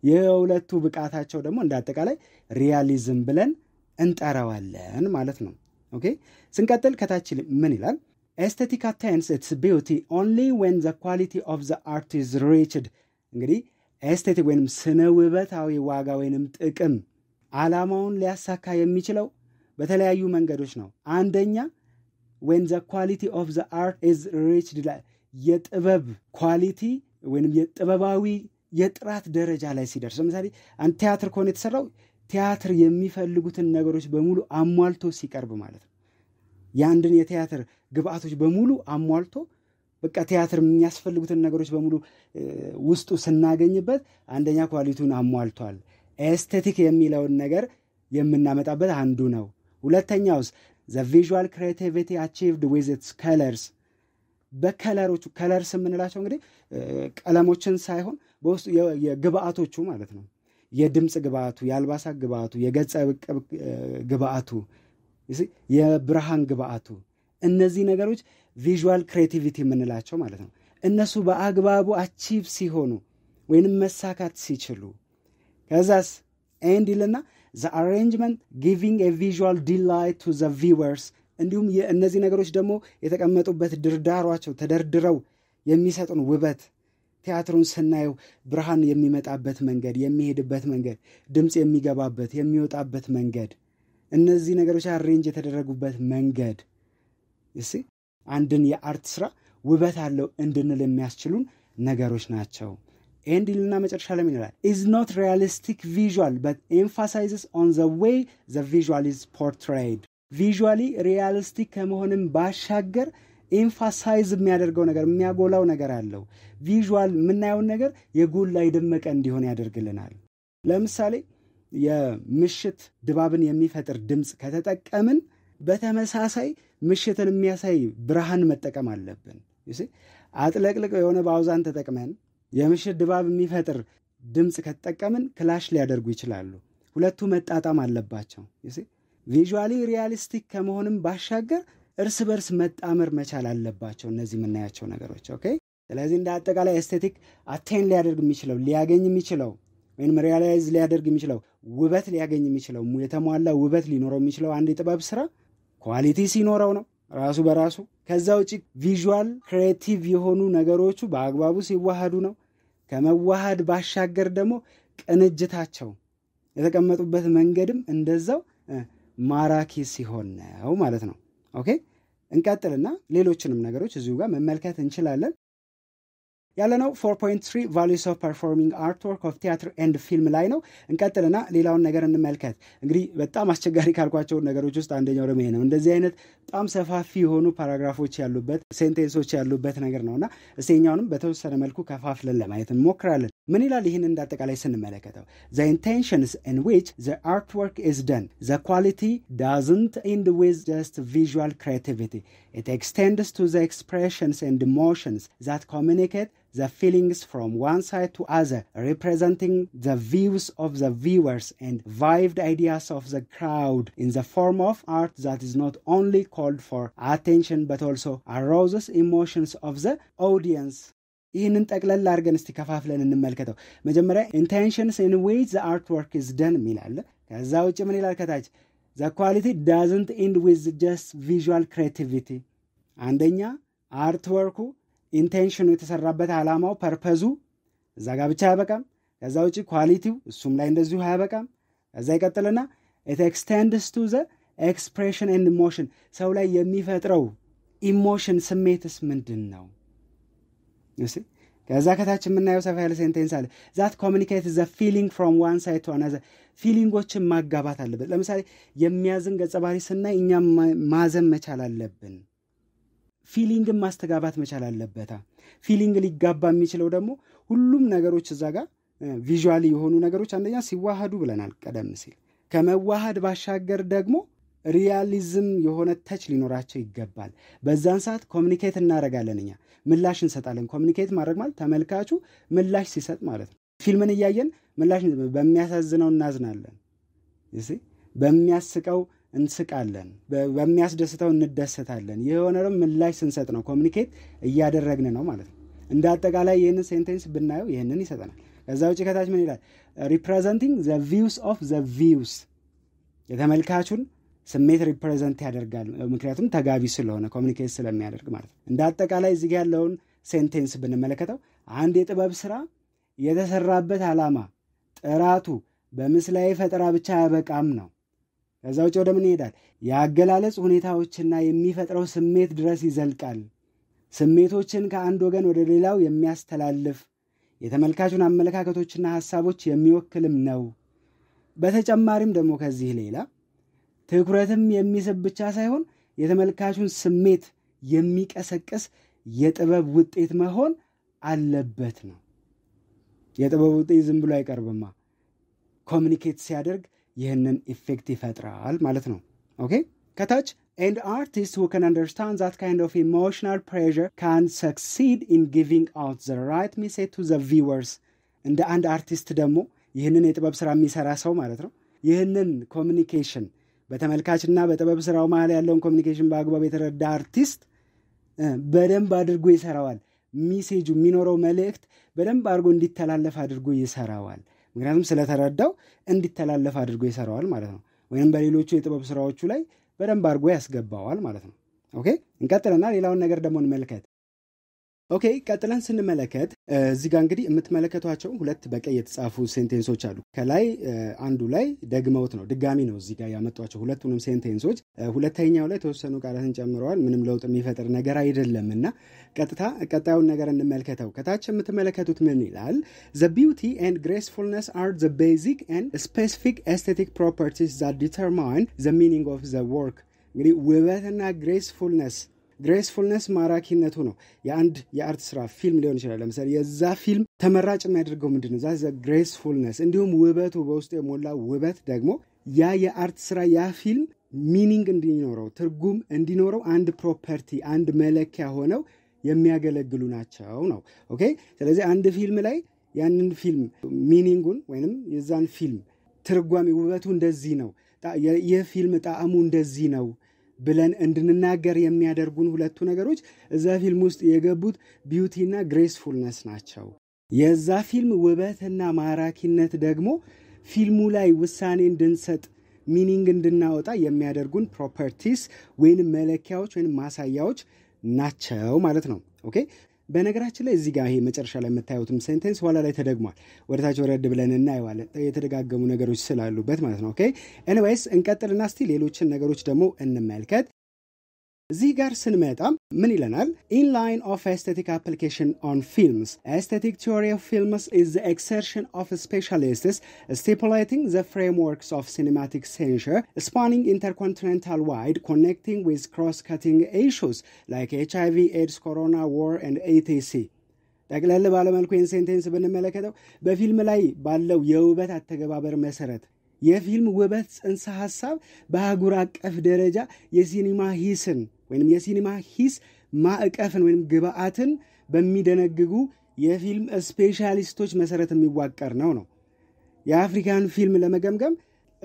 የሁለቱ ብቃታቸው ደግሞ እንዳጠቃላይ ሪያሊዝም ብለን እንጠራዋለን ማለት ነው ኦኬ ስንቀጥል ከታች ምን ይላል aesthetic attains its beauty only when the quality of the art is reached እንግዲህ aesthetic ወይንም ስነ ውበታዊ ዋጋ ወይንም ጥቅም ዓላማውን ሊያሳካ የሚችለው በተለያዩ መንገዶች ነው አንደኛ when the quality of the art is reached የጥበብ ኳሊቲ ወይንም የጥበባዊ የጥራት ደረጃ ላይ ሲደርስ ለምሳሌ አንድ ቲያትር ከሆነ የተሰራው ቲያትር የሚፈልጉትን ነገሮች በሙሉ አሟልቶ ሲቀርብ ማለት ነው ያንድን የቲያትር ግብአቶች በሙሉ አሟልቶ በቃ ቲያትር የሚያስፈልጉትን ነገሮች በሙሉ ውስጡ ስናገኝበት አንደኛ ኳሊቲውን አሟልቷል aesthetic የሚለውን ነገር የምናመጣበት አንዱ ነው ሁለተኛውስ the visual creativity achieved with its colors በከለሮቹ colors የምንላቸው እንግዲህ ቀለሞችን ሳይሆን በውስጥ የግብአቶቹ ማለት ነው የድምጽ ግብአቱ ያልባሳ ግብአቱ የገጽ ግብአቱ የብርሃን ግብአቱ እነዚህ ነገሮች visual creativity የምንላቸው ማለት ነው እነሱ በአግባቡ achieve ሲሆኑ ወይንም መሳካት ሲችሉ ከዛስ and ይልና the arrangement giving a visual delight to the viewers እንዲሁም የእነዚህ ነገሮች ደግሞ የተቀመጡበት ድርዳሯቸው ተደርድረው የሚሰጡን ውበት ቲያትሩን ስናየው ብርሃን የሚመጣበት መንገድ የሚሄድበት መንገድ ድምጽ የሚገባበት የሚወጣበት መንገድ እነዚህ ነገሮች arrange የተደረጉበት መንገድ you see አንድን የአርት ስራ ውበት አለው እንድንል የሚያስችሉን ነገሮች ናቸው and ይልና መጨረሻ ላይ ምንላል is not realistic visual but emphasizes on the way the visual is portrayed visually realistic ከመሆንም ባሻገር emphasize የሚያደርገው ነገር የሚያጎላው ነገር አለው visual ምናየው ነገር የጎላ ይደመቀ እንዲሆን ያደርግልናል ለምሳሌ የምሽት ድባብን የሚፈጥር ድምጽ ከተጠቀምን በተመሳሳይ ምሽትን የሚያሳይ ብርሃን መጠቀም አለብን you see አጥለቅልቅ የሆነ ባውዛን ተጠቅመን የምሽት ድባብ የሚፈጥር ድምጽ ከተጠቀምን ክላሽ ሊያደርጉ ይችላሉ ሁለቱ መጣጣም አለባቸው you see visually realistic ከመሆንም ባሻገር እርስ በርስ መጣመር መቻል አለባቸው እነዚህ ምናያቸው ነገሮች okay ስለዚህ እንደ አጠቃላይ aesthetic attain ሊያደርግ የሚችለው ሊያገኝ የሚችለው ወይንም realize ሊያደርግ የሚችለው ውበት ሊያገኝ የሚችለው የተሟላ ውበት ሊኖረው የሚችለው አንድ የጥበብ ስራ quality ሲኖረው ነው ራሱ በራሱ ከዛው ጪ visual creative የሆኑ ነገሮቹ በአግባቡ ሲዋሃዱ ነው ከመዋሃድ ባሻገር ደግሞ ቅንጅታቸው የተቀመጡበት መንገድም እንደዛው ማራኪ ሲሆን ነው ማለት ነው okay እንቀጥልና ሌሎችንም ነገሮች እዚሁ ጋር መመልከት እንችላለን ያለነው 4.3 values of performing artwork of theater and film ላይ ነው እንቀጥልና ሌላውን ነገር እንመልከት እንግዲህ በጣም አስቸጋሪ ካልኳቸው ነገሮች ውስጥ አንደኛው ረመይ ነው እንደዚህ አይነት በጣም ሰፋፊ የሆኑ ፓራግራፎች ያሉበት ሴንቴንሶች ያሉበት ነገር ነውና እሰኛውንም በተወሰነ መልኩ ከፋፍለን ለማየት እንሞክራለን ምን ይላል ይሄን እንዳጠቃላይ ስንመለከተው the intentions in which the artwork is done the quality doesn't end with just visual creativity it extends to the expressions and emotions that communicate the feelings from one side to other representing the views of the viewers and vivid ideas of the crowd in the form of art that is not only called for attention but also arouses emotions of the audience ይህንን ጠቅለል አድርገን እስቲ ከፋፍለን እንመልከተው መጀመሪያ intentions in which the artwork is done ይላል ከዛ ውጪ ምን ይላል ከታች the quality doesn't end with just visual creativity አንደኛ አርትወርኩ intention የተሰራበት ዓላማው purpose እዛጋ ብቻ አይበቃም ከዛ ውጪ quality እሱም ላይ እንደዚሁ አይበቃም ከዛ ይቀጥልና it extends to the expression and emotion ሰው ላይ የሚፈጥረው emotion ስሜትስ ምንድነው you see ከዛ ከታች የምናየው ሰፋ ያለ ሴንቴንስ አለ that communicates the feeling from one side to another feelingዎችን ማጋባት አለበት ለምሳሌ የሚያዝን ገጸ ባህሪ ስናይ እኛ ማዘን መቻል አለብን feeling ማስተጋባት መቻል አለበት feeling ሊጋባ የሚችለው ደግሞ ሁሉም ነገሮች እዛጋ visually የሆኑ ነገሮች አንደኛ ሲዋሃዱ ብለናል ቀደም ሲል ከመዋሃድ ባሻገር ደግሞ realism የሆነ touch ሊኖራቸው ይገባል በዛን ሰዓት communicate እናረጋለንኛ ምላሽ እንሰጣለን communicate ማድረግ ማለት ተመልካቹ ምላሽ ሲሰጥ ማለት ነው ፊልምን ያያየን ምላሽ በሚያሳዝነው እናዝናለን you see በሚያስቀው እንስቃለን በሚያስደስተው እንደሰታለን የሆነው ምላሽ እንሰጥ ነው communicate ያደረግነ ነው ማለት ነው እንደ አጠቃላይ ይሄንን ሴንቴንስ ብናየው ይሄንን ይሰጣናል ከዛ ውጪ ከታች ምን ይላል representing the views of the views የተመልካቹን ስሜት represent ያደርጋል ምክንያቱም ተጋቢ ስለሆነ communicate ስለሚያደርግ ማለት ነው እንደ አጠቃላይ እዚህ ጋር ያለውን ሴንቴንስ ብንመለከተው አንድ የጥበብ ስራ የተሰራበት ዓላማ ጥራቱ በመስላዬ ፈጠራ ብቻ አይበቃም ነው ከዛው ጨው ደምን ይዳል ያገላለጽ ሁኔታዎችና የሚፈጥረው ስሜት ድረስ ይዘልቃል ስሜቶችን ከአንድ ወገን ወደ ሌላው የሚያስተላልፍ የተመልካቹን አመለካከቶችና ሐሳቦች የሚወክልም ነው በተጨማሪም ደግሞ ከዚህ ሌላ ትኩረትም የሚስብ ብቻ ሳይሆን የተመልካቹን ስሜት የሚቀሰቅስ የጥበብ ውጤት መሆን አለበት ነው የጥበብ ውጤት ዝም ብሎ አይቀርብማ communicate siyaderg yehnen effective federal malatno. Okay? Katach and artists who can understand that kind of emotional pressure can succeed in giving out the right message to the viewers. And the and artist demo yehnen etbab sra misara saw malatno. Yehnen communication betamelkachna betbab sraw mahal yallon communication baagba betereda artist በደም ባድርጎ ይሰራዋል ሜሴጁ ሚኖረው መልእክት በደም ባርጎ እንዲተላለፍ አድርጎ ይሰራዋል ምክንያቱም ስለተረዳው እንዲተላለፍ አድርጎ ይሰራዋል ማለት ነው ወይንም በሌሎቹ የጥበብ ስራዎቹ ላይ በደም ባርጎ ያስገባዋል ማለት ነው ኦኬ እንቀጥልና ሌላውን ነገር ደግሞ እንመልከት ኦኬ ቀጥለን ስንመለከት እዚህ ጋር እንግዲህ የምትመለከቷቸው ሁለት በቀይ የተጻፉ ሴንቴንሶች አሉ ከላይ አንዱ ላይ ደግመውት ነው ድጋሚ ነው እዚህ ጋር ያመጣቸው ሁለቱንም ሴንቴንሶች ሁለተኛው ላይ ተወሰኑ ቃላትን ጨምረዋል ምንም ለውጥ የሚፈጥር ነገር አይደለምና ቀጥታ ቀጣዩን ነገር እንመልከተው ከታች የምትመለከቱት ምን ይላል The beauty and gracefulness are the basic and specific aesthetic properties that determine the meaning of the work እንግዲህ ውበትና gracefulness gracefulness ማራኪነቱ ነው ያንድ የአርት ስራ ፊልም ሊሆን ይችላል ለምሳሌ የዛ ፊልም ተመራጭ የሚያደርገው ምንድነው ዛ gracefulness እንዲሁም ውበቱ በውስጥ የሞላ ውበት ደግሞ ያ የአርት ስራ ያ ፊልም meaning እንዲኖረው ትርጉም እንዲኖረው አንድ property አንድ መለኪያ ሆነው የሚያገለግሉ ናቸው ነው ኦኬ ስለዚህ አንድ ፊልም ላይ ያንን ፊልም meaningውን ወይንም የዛን ፊልም ትርጓሜ ውበቱ እንደዚህ ነው የፊልም ጣዕሙ እንደዚህ ነው ብለን እንድንናገር የሚያደርጉን ሁለቱ ነገሮች እዛ ፊልም ውስጥ የገቡት ቢዩቲና ግሬስፉልነስ ናቸው የዛ ፊልም ውበትና ማራኪነት ደግሞ ፊልሙ ላይ ውሳኔ እንድንሰጥ ሚኒንግ እንድናወጣ የሚያደርጉን ፕሮፐርቲስ ወይን መለኪያዎች ወይን ማሳያዎች ናቸው ማለት ነው ኦኬ በነገራችን ላይ እዚህ ጋር ይሄ መጨረሻ ላይ መታየውም ሴንተንስ ኋላ ላይ ተደግሟል ወደታች ወረድ ብለን እናይዋለን የተደጋገሙ ነገሮች ስላሉበት ማለት ነው ኦኬ ኤኒዌይስ እንቀጥልና እስቲ ሌሎችን ነገሮች ደግሞ እንመልከት እዚህ ጋር ስንመጣ ምን ይለናል in line of aesthetic application on films aesthetic theory of films is the exertion of specialists stipulating the frameworks of cinematic censure spanning intercontinental wide connecting with cross-cutting issues like HIV AIDS corona war and etc ተግለለ ባለመልኩ ይህን ሴንቴንስ ብንመለከተው በፊልም ላይ ባለው የውበት አተገባበር መሰረት የፊልም ውበት ጽንሰ ሐሳብ በአህጉር አቀፍ ደረጃ የሲኒማ ሂስን ወይንም የሲኒማ ሂስ ማዕቀፍን ወይንም ግብአትን በሚደነግጉ የፊልም ስፔሻሊስቶች መሰረት የሚዋቀር ነው የአፍሪካን ፊልም ለመገምገም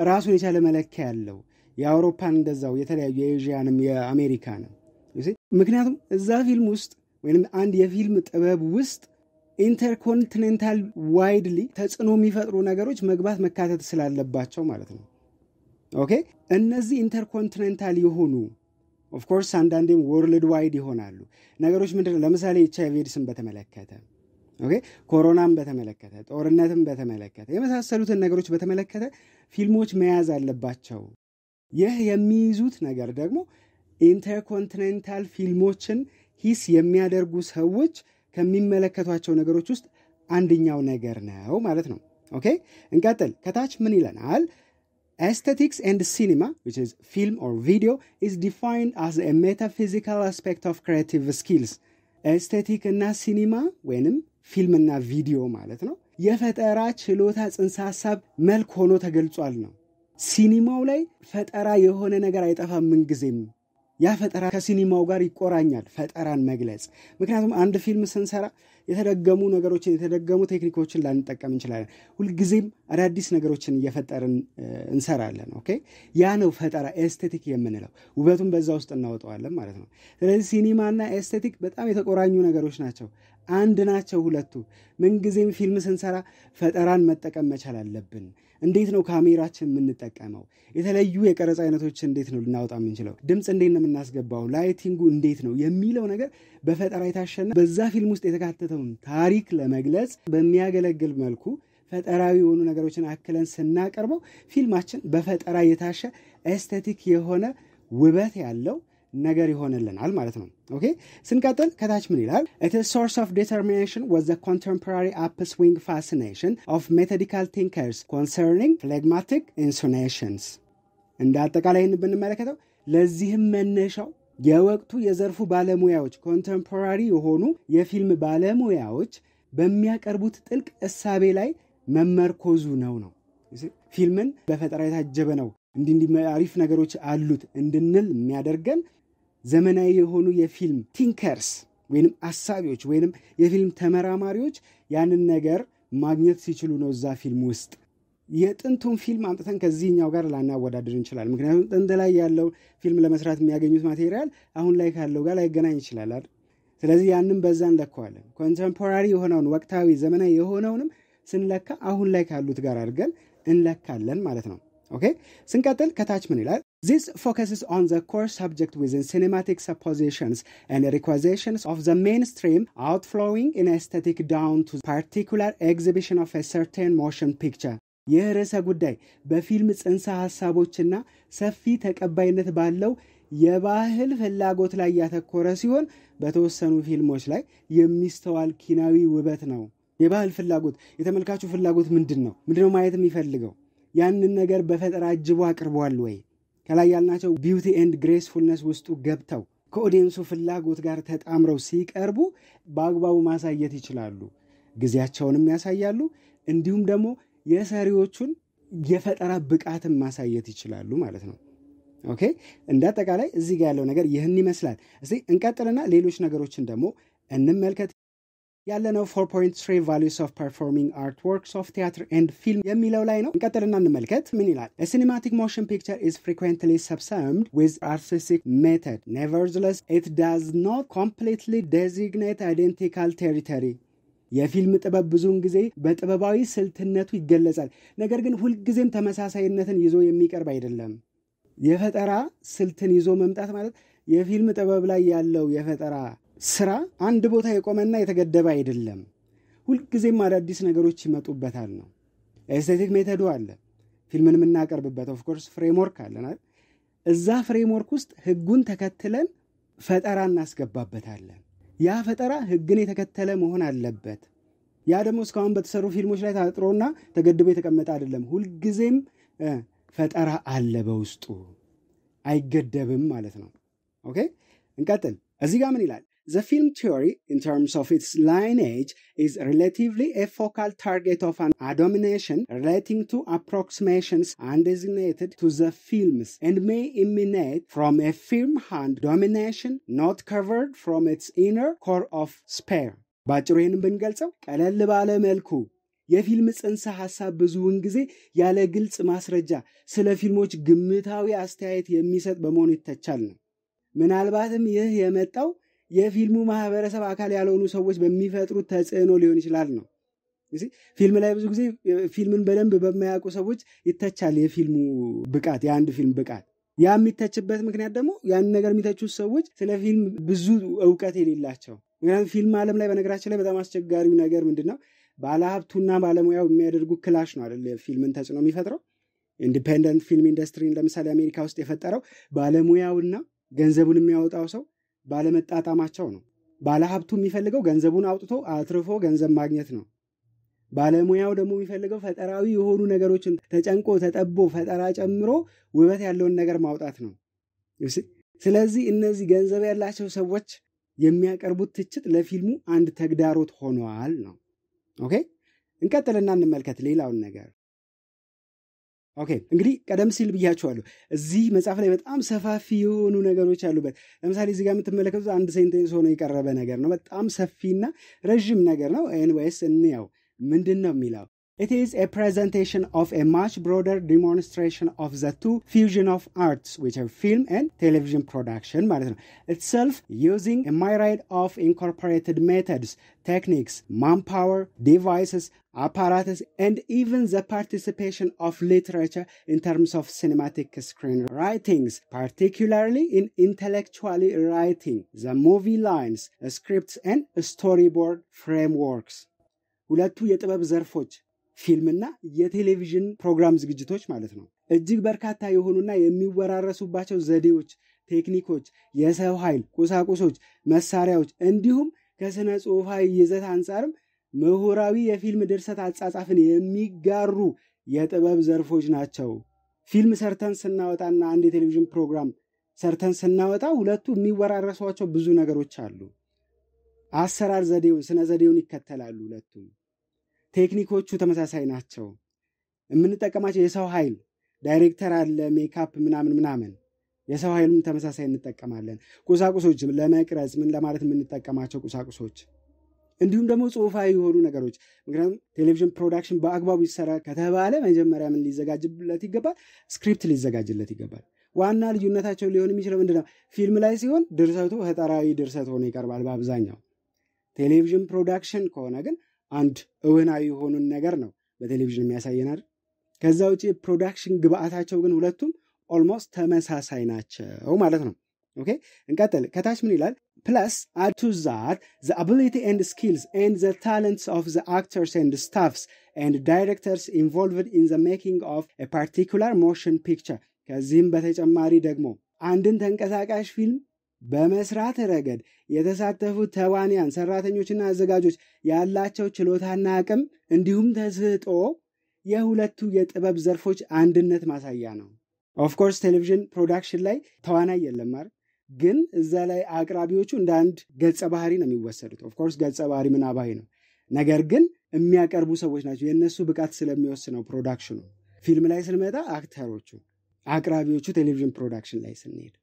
ራሱን የቻለ መለኪያ ያለው የአውሮፓን እንደዛው የተለያየ የኤዥያንም የአሜሪካንም ምክንያቱም እዛ ፊልም ውስጥ ወይንም አንድ የፊልም ጥበብ ውስጥ intercontinental widely ተጽኖ የሚፈጥሩ ነገሮች መግባት መካተት ስላለባቸው ማለት ነው ኦኬ እነዚህ intercontinental ይሆኑ of course አንዳንዴም world wide ይሆናሉ ነገሮች ምንድነው ለምሳሌ HIV AIDS በተመለከተ ኦኬ ኮሮናን በተመለከተ ጦርነትን በተመለከተ የመሳሰሉት ነገሮች በተመለከተ ፊልሞች መያዝ አለባቸው ይህ የሚይዙት ነገር ደግሞ intercontinental ፊልሞችን ሂስ የሚያደርጉ ሰዎች ከሚመለከቷቸው ነገሮች ውስጥ አንደኛው ነገር ነው ማለት ነው ኦኬ እንቀጥል ከታች ምን ይለናል Aesthetics and cinema which is film or video is defined as a metaphysical aspect of creative skills aesthetic እና cinema ወይንም ፊልም እና ቪዲዮ ማለት ነው የፈጠራ ችሎታ ጽንሰ ሐሳብ መልክ ሆኖ ተገልጿል ነው ሲኒማው ላይ ፈጠራ የሆነ ነገር አይጠፋም እንግዜም ያ ፈጠራ ከሲኒማው ጋር ይቆራኛል ፈጠራን መግለጽ ምክንያቱም አንድ ፊልም ስንሰራ የተደገሙ ነገሮችን የተደገሙ ቴክኒኮችን ላንጠቀም እንችላለን ሁሉ ጊዜም አዳዲስ ነገሮችን እየፈጠርን እንሰራለን ኦኬ ያ ነው ፈጠራ ኤስቴቲክ የምንለው ውበቱን በዛ ውስጥ እናወጣዋለን ማለት ነው ስለዚህ ሲኒማና ኤስቴቲክ በጣም የተቆራኙ ነገሮች ናቸው አንድ ናቸው ሁለቱ ምን ጊዜም ፊልም ስንሰራ ፈጠራን መጠቀም መቻል አለብን እንዴት ነው ካሜራችን ምን ተጠቀመው የተለያዩ የቀረጻ አይነቶች እንዴት ነው ልናወጣም እንችላለን ድምጽ እንዴት ነው እናስገባው ላይቲንጉ እንዴት ነው የሚለው ነገር በፈጠራ የታሸና በዛ ፊልም ውስጥ የተካተተው ታሪክ ለመግለጽ በሚያገለግል መልኩ ፈጠራዊ የሆኑ ነገሮችን አክለን ስናቀርበው ፊልማችን በፈጠራ የታሸ ኤስቴቲክ የሆነ ውበት ያለው ነገር ይሆነልናል ማለት ነው ኦኬ ስንቀጥል ከታች ምን ይላል It is source of determination was the contemporary upswing fascination of methodical thinkers concerning phlegmatic insinuations እንዳጠቃላይን ብንመለከተው ለዚህም መነሻው የወቅቱ የዘርፉ ባለሙያዎች contemporary የሆኑ የፊልም ባለሙያዎች በሚያቀርቡት ጥልቅ እሳቤ ላይ መመርኮዙ ነው فيلمن بفترة جبناو عندي ما عارفنا جروش علوت عندنا المعدرجن زمنا يهونو يفيلم تينكرز وينم أصابيوش وينم يفيلم تمرة ماريوش يعني النجار ماجنت سيشلونه زا فيلم وست يتنتم فيلم عم تتنك زين أو جرلا أنا ودا درين شلال ممكن عندنا يالله فيلم لما سرعت مياجنيوس ماتيريال أهون لايك هاللو قال يجناين شلالر ስለዚህ ያንን በዛን ለቀዋለን ኮንቴምፖራሪ የሆነውን ወቅታዊ ዘመናዊ የሆነውንም ስንለካ አሁን ላይ ካሉት ጋር አድርገን እንለካለን ማለት ነው ኦኬ ስንቀጥል ከታች ምን ይላል this focuses on the core subject within cinematic suppositions and requisitions of the mainstream outflowing in aesthetic down to particular exhibition of a certain motion picture የርዕሰ ጉዳይ በፊልም ጽንሰ ሐሳቦችና ሰፊ ተቀባይነት ባለው የባህል ፍላጎት ላይ ያተኮረ ሲሆን በተወሰኑ ፊልሞች ላይ የሚስተዋል ኪናዊ ውበት ነው የባህል ፍላጎት የተመልካቹ ፍላጎት ምንድነው ምንድነው ማየት የሚፈልገው ያንን ነገር በፈጠራ አጅቦ አቅርቧል ወይ ከላይ ያልናቸው ቢዩቲ ኤንድ ግሬስፉልነስ ውስጡ ገብተው ከኦዲየንሱ ፍላጎት ጋር ተጣምረው ሲቀርቡ በአግባቡ ማሳየት ይችላሉ ግዚያቸውንም ያሳያሉ እንዲሁም ደግሞ የሰሪዎቹን የፈጠራ ብቃትን ማሳየት ይችላሉ ማለት ነው ኦኬ እንደተቃላይ እዚህ ጋር ያለው ነገር ይሄን ይመስላል እስቲ እንቀጥልና ሌሎች ነገሮችን ደግሞ እንመልከት ያለነው 4.3 values of performing artworks of theater and film የሚለው ላይ ነው እንቀጥልና እንመልከት ምን ይላል a cinematic motion picture is frequently subsumed with artistic method nevertheless it does not completely designate identical territory የፊልም ጥበብ ብዙውን ጊዜ በጥበባዊ ስልትነቱ ይገለጻል ነገር ግን ሁሉ ጊዜም ተመሳሳይነትን ይዞ የሚቀርብ አይደለም የፈጠራ ስልትን ይዞ መምጣት ማለት የፊልም ጥበብ ላይ ያለው የፈጠራ ስራ አንድ ቦታ የቆመና የተገደበ አይደለም ሁሉ ጊዜም አዳዲስ ነገሮች ይመጡበታል ነው ኤስቴቲክ ሜተዱ አለ ፊልምንም እናቀርብበት ኦፍ ኮርስ ፍሬምወርክ አለና እዛ ፍሬምወርክ ውስጥ ህጉን ተከትለን ፈጠራን እናስገባበታለን ያ ፈጠራ ህግን የተከተለ መሆን አለበት ያ ደግሞ ስካውን በተሰሩ ፊልሞች ላይ ታጥሮና ተገደበ የተቀመጠ አይደለም ሁሉ ጊዜም ፈጠራ አለ በውስጡ አይገደብም ማለት ነው ኦኬ እንቀጥል እዚህ ጋር ምን ይላል the film theory in terms of its lineage is relatively a focal target of an adomination relating to approximations undesignated to the films and may emanate from a firm hand domination not covered from its inner core of sphere ባጭሩን ብንገልጸው ቀለል ባለ መልኩ የፊልም ጽንሰ ሐሳብ ብዙውን ጊዜ ያለ ግልጽ ማስረጃ ስለ ፊልሞች ግምታዊ አስተያየት የሚሰጥ በመሆኑ ይተቻል ነው ምናልባትም ይህ የመጣው የፊልሙ ማህበረሰብ አካል ያልሆኑ ሰዎች በሚፈጥሩት ተጽዕኖ ሊሆን ይችላል ነው እዚ ፊልም ላይ ብዙ ጊዜ ፊልምን በደንብ በማያውቁ ሰዎች ይተቻል የፊልሙ ብቃት የአንድ ፊልም ብቃት ያ የሚተችበት ምክንያት ደግሞ ያን ነገር የሚተቹ ሰዎች ስለ ፊልም ብዙ ዕውቀት የሌላቸው ምክንያቱም ፊልም ዓለም ላይ በነገራችን ላይ በጣም አስቸጋሪው ነገር ምንድነው ባለሀብቱና ባለሙያው የሚያደርጉ ክላሽ ነው አይደል የፊልምን ተጽዕኖ የሚፈጥረው ኢንዲፔንደንት ፊልም ኢንደስትሪን ለምሳሌ አሜሪካ ውስጥ የፈጠረው ባለሙያውና ገንዘቡን የሚያወጣው ሰው ባለመጣጣማቸው ነው ባለሀብቱ የሚፈልገው ገንዘቡን አውጥቶ አትርፎ ገንዘብ ማግኘት ነው ባለሙያው ደግሞ የሚፈልገው ፈጠራዊ የሆኑ ነገሮችን ተጨንቆ ተጠቦ ፈጠራ ጨምሮ ውበት ያለውን ነገር ማውጣት ነው ስለዚህ እነዚህ ገንዘብ ያላቸው ሰዎች የሚያቀርቡት ትችት ለፊልሙ አንድ ተግዳሮት ሆኗል ነው ኦኬ እንቀጥልና እንመልከት ሌላውን ነገር ኦኬ እንግዲህ ቀደም ሲል ብያችኋለሁ እዚህ መጽሐፍ ላይ በጣም ሰፋፊ የሆኑ ነገሮች አሉበት ለምሳሌ እዚህ ጋር የምትመለከቱት አንድ ሴንቴንስ ሆኖ የቀረበ ነገር ነው በጣም ሰፊና ረጅም ነገር ነው ኤንዌስ እንየው ምንድነው የሚለው it is a presentation of a much broader demonstration of the two fusion of arts which are film and television production ማለት ነው itself using a myriad of incorporated methods techniques manpower devices apparatus and even the participation of literature in terms of cinematic screen writings particularly in intellectually writing the movie lines scripts and storyboard frameworks ሁለቱ የጥበብ ዘርፎች ፊልምና የቴሌቪዥን ፕሮግራም ዝግጅቶች ማለት ነው እጅግ በርካታ የሆኑና የሚወራረሱባቸው ዘዴዎች ቴክኒኮች የሰው ኃይል ቁሳቁሶች መሳሪያዎች እንዲሁም ከስነ ጽሑፋዊ ይዘት አንፃርም ምሁራዊ የፊልም ድርሰት አጻጻፍን የሚጋሩ የጥበብ ዘርፎች ናቸው ፊልም ሰርተን ስናወጣና አንድ የቴሌቪዥን ፕሮግራም ሰርተን ስናወጣ ሁለቱ የሚወራረሷቸው ብዙ ነገሮች አሉ አሰራር ዘዴውን ስነ ዘዴውን ይከተላሉ ሁለቱም ቴክኒኮቹ ተመሳሳይ ናቸው የምንጠቀማች የሰው ኃይል ዳይሬክተር አለ ሜካፕ ምናምን ምናምን የሰው ኃይልም ተመሳሳይ እንጠቀማለን ቁሳቁሶች ለማይክራዝ ምን ለማለት የምንጠቀማቸው ቁሳቁሶች እንዲሁም ደግሞ ጽሁፋዊ የሆኑ ነገሮች ምክንያቱም ቴሌቪዥን ፕሮዳክሽን በአግባቡ ይሰራ ከተባለ መጀመሪያ ምን ሊዘጋጅለት ይገባል ስክሪፕት ሊዘጋጅለት ይገባል ዋና ልዩነታቸው ሊሆን የሚችለው ምንድነው ፊልም ላይ ሲሆን ድርሰቱ ህጣራዊ ድርሰት ሆኖ ይቀርባል በአብዛኛው ቴሌቪዥን ፕሮዳክሽን ከሆነ ግን አንድ እውናዊ የሆኑ ነገር ነው በቴሌቪዥን የሚያሳየናል ከዛው ጪ ፕሮዳክሽን ግብአታቸው ግን ሁለቱም ኦልሞስት ተመሳሳይ ናቸው ማለት ነው ኦኬ እንቀጥል ከታች ምን ይላል plus add to that the ability and skills and the talents of the actors and staffs and directors involved in the making of a particular motion picture ከዚህም በተጨማሪ ደግሞ አንድን ተንቀሳቃሽ ፊልም በመስራት ረገድ የተሳተፉ ተዋንያን ሰራተኞችና አዘጋጆች ያላቸው ችሎታና አቅም እንዲሁም ተስጦ የሁለቱ የጥበብ ዘርፎች አንድነት ማሳያ ነው of course television production ላይ ተዋናይ የለም ማለት ግን እዛ ላይ አቅራቢዎቹ እንደ አንድ ገጸ ባህሪ ነው የሚወሰዱት of course ገጸ ባህሪ ምን አባይ ነው ነገር ግን የሚያቀርቡ ሰዎች ናቸው የነሱ ብቃት ስለሚወስነው ፕሮዳክሽኑ ፊልም ላይ ስለመጣ አክተሮቹ አቅራቢዎቹ ቴሌቪዥን ፕሮዳክሽን ላይ ስለሚሄድ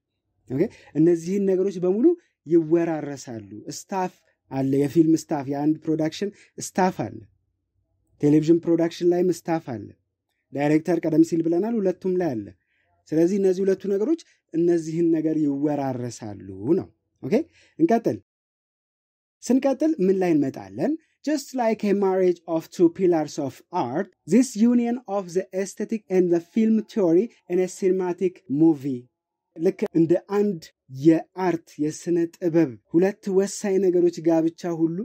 ኦኬ እነዚህን ነገሮች በሙሉ ይወራረሳሉ ስታፍ አለ የፊልም ስታፍ የአንድ ፕሮዳክሽን ስታፍ አለ ቴሌቪዥን ፕሮዳክሽን ላይ ስታፍ አለ ዳይሬክተር ቀደም ሲል ብለናል ሁለቱም ላይ አለ ስለዚህ እነዚህ ሁለቱ ነገሮች እነዚህን ነገር ይወራረሳሉ ነው ኦኬ ስንቀጥል ምን ላይ እንመጣለን Just like a marriage of two pillars of art, this union of the aesthetic and the film theory in a cinematic movie. Like in the end, the art, the cinema, ሁለት ወሳኝ ነገሮች ጋብቻ ሁሉ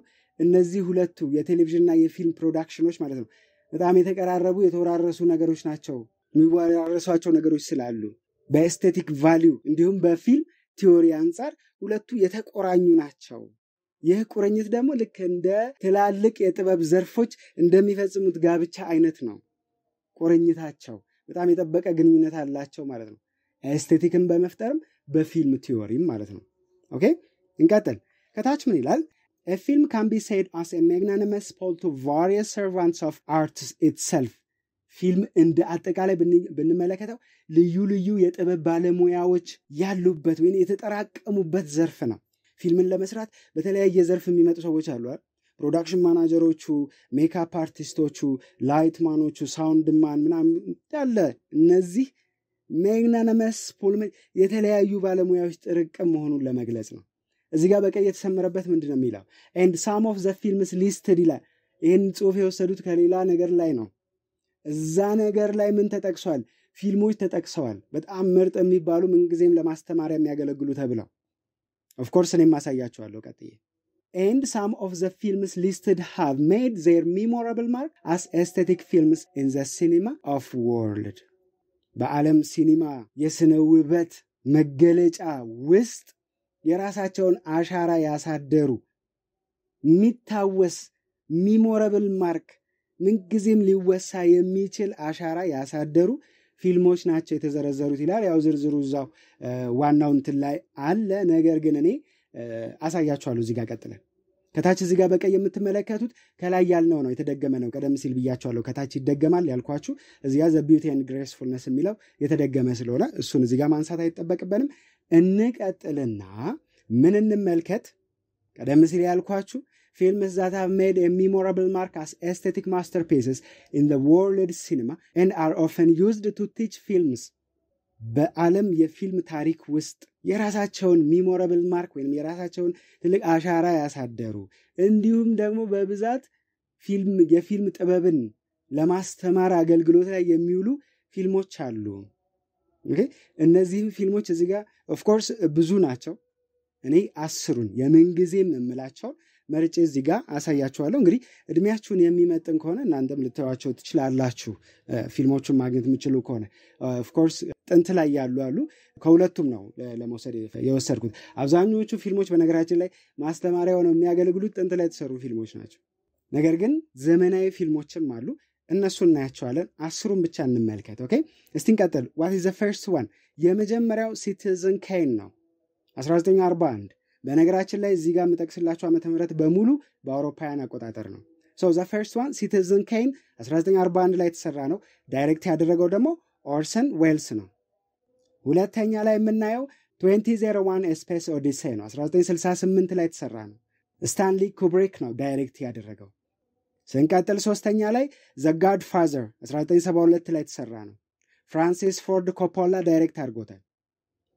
እነዚህ ሁለቱ የቴሌቪዥንና የፊልም ፕሮዳክሽኖች ማለት ነው በጣም የተቀራረቡ የተወራረሱ ነገሮች ናቸው የሚወራረሷቸው ነገሮች ስላሉ በኤስቴቲክ ቫልዩ እንዲሁም በፊልም ቲዮሪ አንፃር ሁለቱ የተቆራኙ ናቸው ይህ ቁርኝት ደግሞ ልክ እንደ ተላልቅ የጥበብ ዘርፎች እንደሚፈጽሙት ጋብቻ አይነት ነው ቁርኝታቸው በጣም የተበቀ ግንኙነት አላቸው ማለት ነው ኤስቴቲክን በመፍጠርም በፊልም ቲዮሪም ማለት ነው ኦኬ እንቀጥል ከታች ምን ይላል A film can be said as a magnanimous poll to various servants of arts itself ፊልም እንደ አጠቃላይ ብንመለከተው ልዩ ልዩ የጥበብ ባለሙያዎች ያሉበት ወይ የተጠራቀሙበት ዘርፍ ነው ፊልምን ለመስራት በተለያየ ዘርፍ የሚመጡ ሰዎች አሉ አይደል ፕሮዳክሽን ማናጀሮቹ ሜካፕ አርቲስቶቹ ላይት ማኖቹ ሳውንድ ማን ምናምን ያለ እነዚህ magnanimous pool የተለያዩ ባለሙያዎች ጥርቅም መሆኑን ለመግለጽ ነው እዚህ ጋር በቀይ የተሰመረበት ምንድነው የሚለው and some of the films listed ይላል ይሄን ጽሑፍ የወሰዱት ከሌላ ነገር ላይ ነው እዛ ነገር ላይ ምን ተጠቅሷል ፊልሞች ተጠቅሰዋል በጣም ምርጥ የሚባሉ ምን ጊዜም ለማስተማሪያ የሚያገለግሉ ተብለው Of course, I'm masayachuallo katiye. And some of the films listed have made their memorable mark as aesthetic films in the cinema of world. Ba'alam cinema yesene wibet megelecha west yerasachon ashara yasadderu mittawes memorable mark min gizim liwesa yemichil ashara yasadderu ፊልሞች ናቸው የተዘረዘሩት ይላል ያው ዝርዝሩ ዛው ዋናው እንት ላይ አለ ነገር ግን እኔ አሳያችኋለሁ እዚህ ጋር ቀጥለን ከታች እዚህ ጋር በቀይ የምትመለከቱት ከላይ ያልነው ነው የተደገመ ነው ቀደም ሲል ብያችኋለሁ ከታች ይደገማል ያልኳችሁ እዚህ ጋር the beauty and gracefulness የሚለው የተደገመ ስለሆነ እሱን እዚህ ጋር ማንሳት አይጠበቅብንም እንቀጥልና ምን እንመልከት ቀደም ሲል ያልኳችሁ films that have made a memorable mark as aesthetic masterpieces in the world cinema and are often used to teach films በዓለም የፊልም ታሪክ ውስጥ የራሳቸውን memorable mark ወይንም የራሳቸውን ትልቅ አሻራ ያሳደሩ እንዲሁም ደግሞ በብዛት ፊልም የፊልም ጥበብን ለማስተማር አገልግሎት ላይ የሚውሉ ፊልሞች አሉ ኦኬ እነዚህ ፊልሞች እዚህ ጋር of course ብዙ ናቸው እኔ 10ን የምንጊዜም እምላቸው መርጬ እዚህ ጋር አሳያችኋለሁ እንግዲህ እድሜያችሁን የሚመጥን ከሆነ እናንተም ልታዩዋቸው ትችላላችሁ ፊልሞቹን ማግኘት የምትችሉ ከሆነ of course ጥንት ላይ ያሉ ከሁለቱም ነው ለመውሰድ የወሰድኩት አብዛኞቹ ፊልሞች በነገራችን ላይ ማስተማሪያ ሆነው የሚያገለግሉት ጥንት ላይ የተሰሩ ፊልሞች ናቸው ነገር ግን ዘመናዊ ፊልሞችም አሉ እነሱን እናያቸዋለን 10ን ብቻ እንመልከት ኦኬ እስቲ እንቀጥል what is the first one የመጀመሪያው Citizen Kane ነው 1941 በነገራችን ላይ እዚህ ጋር መጠቅስላችሁ አመተ ምህረት በሙሉ በአውሮፓውያን አቆጣጠር ነው So the first one, Citizen Kane, as Rasting Arban Light Serrano, direct Hadragodamo, Orson Welles. Hulatanya Lai Menayo, 2001: A Space Odyssey, as Rasting Selsasament Light Serrano. Stanley Kubrick, no, direct Hadrago. Senkatel Sostanya Lai, The Godfather, as Rasting Sabolet Light Serrano. Francis Ford Coppola, direct Argota.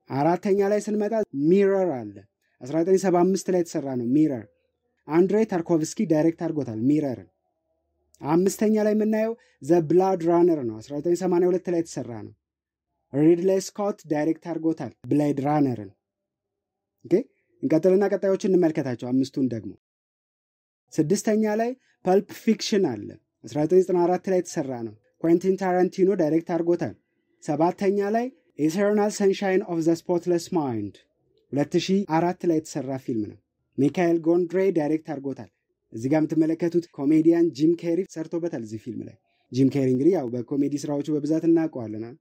Aratanya Lai Selmeta, Mirror, as Rasting Sabamist Light Serrano, Mirror. Andrei Tarkovsky, director Gotal, Mirror. Amistenya Lemeneo, The Blade Runner, as Ratin Samanole Telet Serrano. Ridley Scott, director Gotal, Blade Runner. Okay? In Catalana Catauch in the Mercatacho, Amistun Dagmo. Sedistenya Lay, Pulp Fictional, as Ratin Sanara Telet Serrano. Quentin Tarantino, director Gotal. Sabatenya Lay, Eternal Sunshine of the Spotless Mind. Letishi Aratelet Serra Filmina. Michael Gondry, director Gotal. Zigam Melekatut, comedian Jim Carrey, Sarto Batalzi Filmle. Jim Carrey Griau, by comedies Rauch Webzat and Nakualana.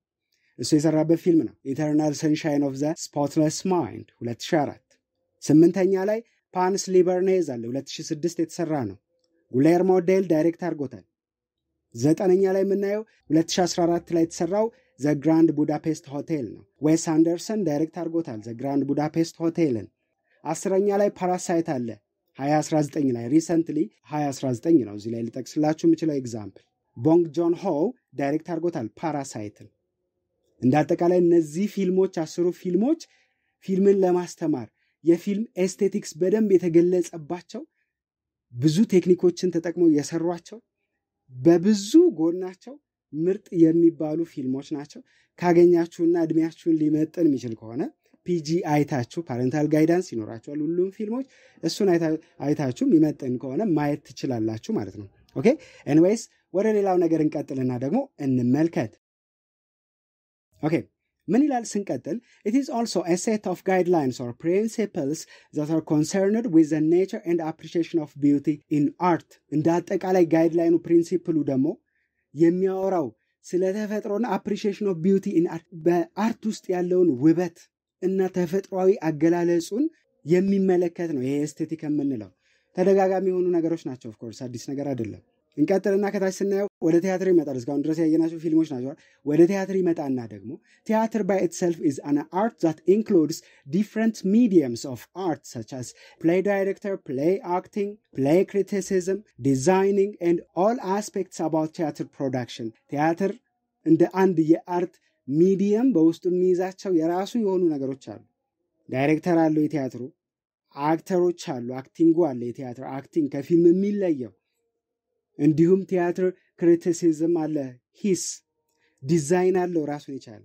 Susarabe Filmna, Eternal Sunshine of the Spotless Mind, Ulet Sharat. Sementanyale, Pans Libernezal, Ulet Shisadistate Serrano. Guillermo del, director Gotal. Zetananyale Meneo, Ulet Shasrarat Let Serrao, The Grand Budapest Hotel. Wes Anderson, director Gotal, The Grand Budapest Hotel. Asranyalai Parasite alle. Hayas Razdangila recently, Hayas Razdangila, Zilay Taxlachumichila example. Bong Joon-ho, director Gotal, Parasite. Ndatakale Nazi filmoch asuru filmoch, filmin la mastamar. Ye film aesthetics bedem betagelles abacho. Bzu technicochin tatakmo yeserwacho. Babzu gornacho. Mirt yemibalu filmoch nacho. Kagenyachun admiachun limet and Michel Corner. PG Aitachu, parental guidance in Oracho Lulum Filmoch, as soon as Aitachu, Mimet and Kona, Might Chilla Lachu Marathon. Okay? Anyways, what are the Launagar and Cattle and Adamo and the Melcat? Okay. Menilal Sinkattel, it is also a set of guidelines or principles that are concerned with the nature and appreciation of beauty in art. And that a guideline principle Udamo, Yemia Orao, Siletefetron appreciation of beauty in art by artist alone with it. እና ተፈጥሯዊ አገላለጹን የሚመለከት ነው ይሄ ኤስቴቲክ የምንለው ተደጋጋሚ የሆኑ ነገሮች ናቸው of course አዲስ ነገር አይደለም እንቀጥልና ከታች ስናየው ወደ ቲያትር ይመጣል እስካሁን ድረስ ያየናቸው ፊልሞች ናቸው ወደ ቲያትር ይመጣና ደግሞ ቲያትር by itself is an art that includes different mediums of art such as play director play acting play criticism designing and all aspects about theater production ቲያትር እንደ አንድ የአርት Medium boast የሚይዛቸው የራሱ የሆኑ ነገሮች አሉ ዳይሬክተር አለው የቲያትሩ አክተሮች አሉ አክቲንግ አለ የቲያትሩ አክቲንግ ከፊልም የሚለየው እንዲሁም ቲያትር ክሪቲሲዝም አለ ሂስ ዲዛይን አለው ራሱን ይቻላል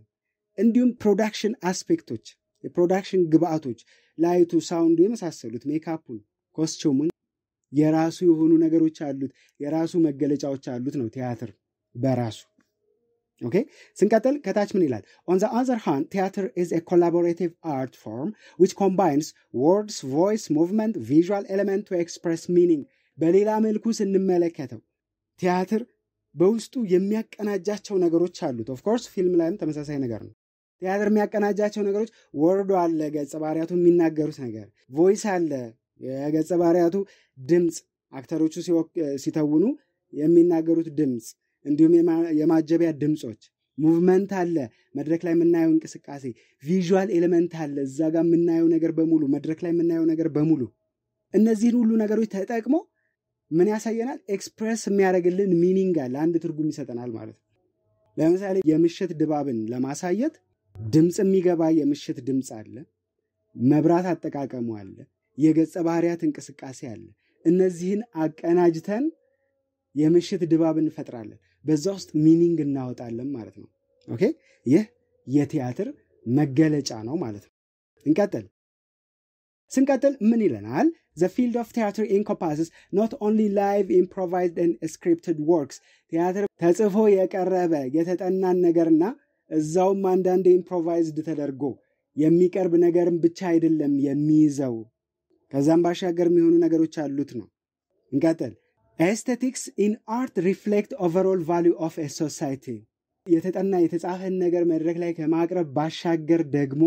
እንዲሁም ፕሮዳክሽን አስፔክቶች የፕሮዳክሽን ግብአቶች ላይቱ ሳውንዱ የመሳሰሉት ሜካፑን ኮስቹሙን የራሱ የሆኑ ነገሮች አሉት የራሱ መገለጫዎች አሉት ነው ቲያትር በራሱ Okay, Sinkatel Katachmanilal. On the other hand, theater is a collaborative art form which combines words, voice, movement, visual element to express meaning. Belila melkus in the melekato. Theater bows to yemiak and a jacho nagaruchalut. Of course, film lam tamasa senegarn. Theater miak and a jacho nagaruch, word al legets abariatu minagarus nagar. Voice al legets abariatu dims. Actaruchus sitawunu yeminagarut dims. እንዲሁም የማጀቢያ ድምጾች ሙቭመንት አለ መድረክ ላይ ምናየው እንቅስቃሴ ቪዥዋል ኤሌመንት አለ እዛ ጋር ምናየው ነገር በሙሉ መድረክ ላይ ምናየው ነገር በሙሉ እነዚህን ሁሉ ነገሮች ተጠቅሞ ምን ያሳየናል ኤክስፕረስ የሚያደርግልን ሚኒንግ አለ አንድ ትርጉም ይሰጠናል ማለት ነው ለምሳሌ የምሽት ድባብን ለማሳየት ድምጽ የሚገባ የምሽት ድምጽ አለ መብራት አጠቃቀሙ አለ የገጸ ባህሪያት እንቅስቃሴ አለ እነዚህን አቀናጅተን የምሽት ድባብን ፈጥራለን በዛው ውስጥ ሚኒንግ እናወጣለን ማለት ነው ኦኬ ይህ የቲያትር መገለጫ ነው ማለት ነው ስንቀጥል ምን ይለናል the field of theater encompasses not only live improvised and scripted works theater ተጽፎ የቀረበ የተጠናን ነገርና እዛውም አንዳንድ improvised ተደርጎ የሚቀርብ ነገርም ብቻ አይደለም የሚይዘው ከዛም ባሻገር የሚሆኑ ነገሮች አሉት ነው እንቀጥል Aesthetics in art reflect overall value of a society. የተጠና የተጻፈን ነገር መድረክ ላይ ከማቅረብ ባሻገር ደግሞ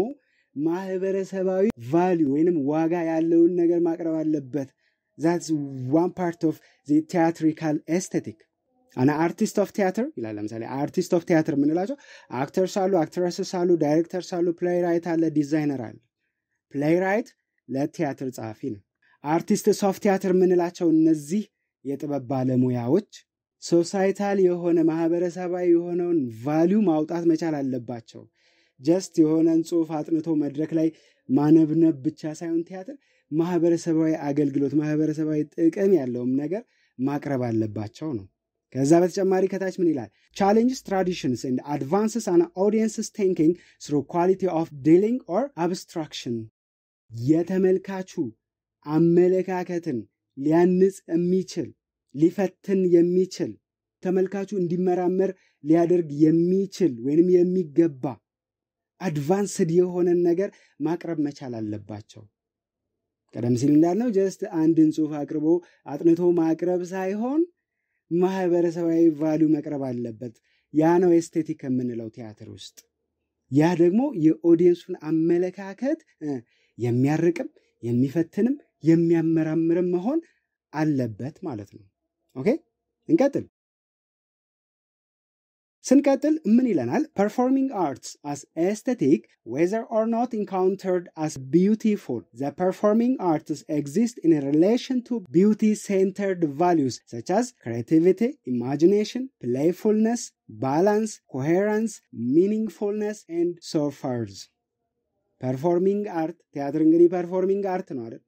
ማህበረሰባዊ ቫልዩ ወይንም ዋጋ ያለውን ነገር ማቅረብ አለበት That's one part of the theatrical aesthetic. An artist of theater, artist of theater menelajo, actor salu, actress salu, director salu, playwright ala, designer ala. Playwright, la theater zafin. Artists of theater menelacho nazi yetababale muyawoch. Societal yohone mahaberesaba yohone value mautat mechal alabacho. Just yohone so fatnoto medreklay manebne bichasa on theater. Mahaberesaba agelglot mahaberesaba tekemi alom neger makrab alabacho no. Kazavet Jamari Katach Manila. Challenges traditions and advances on audience's thinking through quality of dealing or abstraction. Yetamel Kachu, Amelekakatin, Lianis Emichel, Lifatin Yemichel, Tamelkachu Ndimaramer, Liader Yemichel, Wenmi Migaba. Advanced Yohonan Nagar, Makrab Machala Labacho. Kadamsilindano just andin so hakrabo, Atneto Makrab Saihon. ማህበረሰባዊ ቫልዩ መቅረብ አለበት ያ ነው ኤስቴቲክ የምንለው ቲያትር ውስጥ ያ ደግሞ የኦዲየንሱን አመለካከት የሚያርቅም የሚፈትንም የሚያመራምርም መሆን አለበት ማለት ነው ኦኬ እንቀጥል ስንቀጥል ምን ይለናል performing arts as aesthetic whether or not encountered as beautiful the performing arts exist in relation to beauty centered values such as creativity imagination playfulness balance coherence meaningfulness and so forth performing art theater ngri performing art ነው አይደል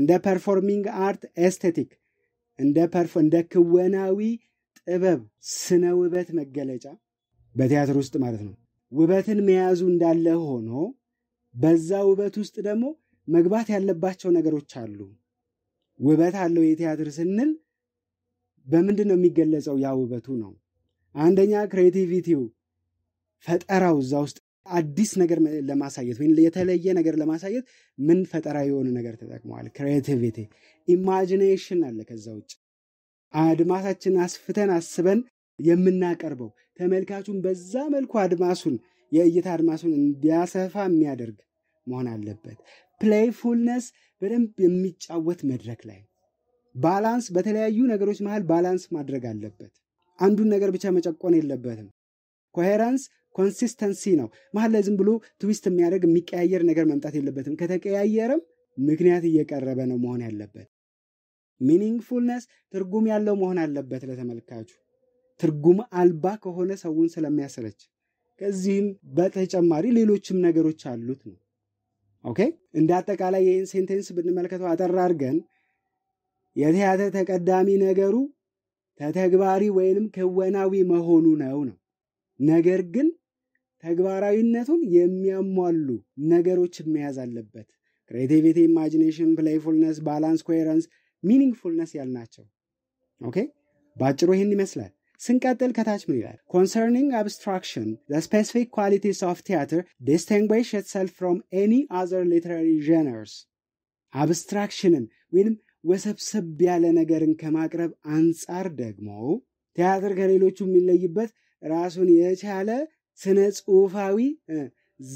እንደ performing art aesthetic እንደ ክወናዊ ጥበብ ስነ ውበት መገለጫ በቲያትር ውስጥ ማለት ነው ውበትን መያዙ እንዳለ ሆኖ በዛ ውበት ውስጥ ደግሞ መግባት ያለባቸው ነገሮች አሉ ውበት አለው የቲያትር ስንል በምንድነው የሚገለጸው ያ ውበቱ ነው አንደኛ ክሬቲቪቲው ፈጠራው እዛ ውስጥ አዲስ ነገር ለማሳየት ወይ የተለየ ነገር ለማሳየት ምን ፈጠራ የሆነ ነገር ተጠቅመዋል ክሬቲቪቲ ኢማጂኔሽን አለ ከዛው አድማሳችን አስፍተን አስበን የምናቀርበው ተመልካቹን በዛ መልኩ አድማሱን የእይታ አድማሱን እንዲያሰፋ የሚያደርግ መሆን አለበት playfulness በደንብ የሚጫወት መድረክ ላይ ባላንስ በተለያዩ ነገሮች መሃል ባላንስ ማድረግ አለበት አንዱን ነገር ብቻ መጨቆን የለበትም coherence consistency ነው መሃል ላይ ዝም ብሎ ትዊስት የሚያደርግ የሚቀያየር ነገር መምጣት የለበትም ከተቀያየረም ምክንያት እየቀረበ ነው መሆን ያለበት meaningfulness ትርጉም ያለው መሆን አለበት ለተመልካቹ ትርጉም አልባ ከሆነ ሰውን ስለሚያሰለች ከዚህም በተጨማሪ ሌሎችም ነገሮች አሉት ነው ኦኬ እንደ አጠቃላይ ይህን ሴንተንስ ብንመለከተው አጠራርገን የቲያትር ተቀዳሚ ነገሩ ተተግባሪ ወይንም ክወናዊ መሆኑ ነው ነገር ግን ተግባራዊነቱን የሚያሟሉ ነገሮች መያዝ አለበት creativity imagination playfulness balance coherence meaningfulness yalnacho okay bachiro hin imeslal sinqatel katach min yilal concerning abstraction the specific qualities of theater distinguish itself from any other literary genres abstractionen win wesebseb yale negerin kemakrab antsar degmo theater gerelochu milleyibet rasun yechale sine tsuufawi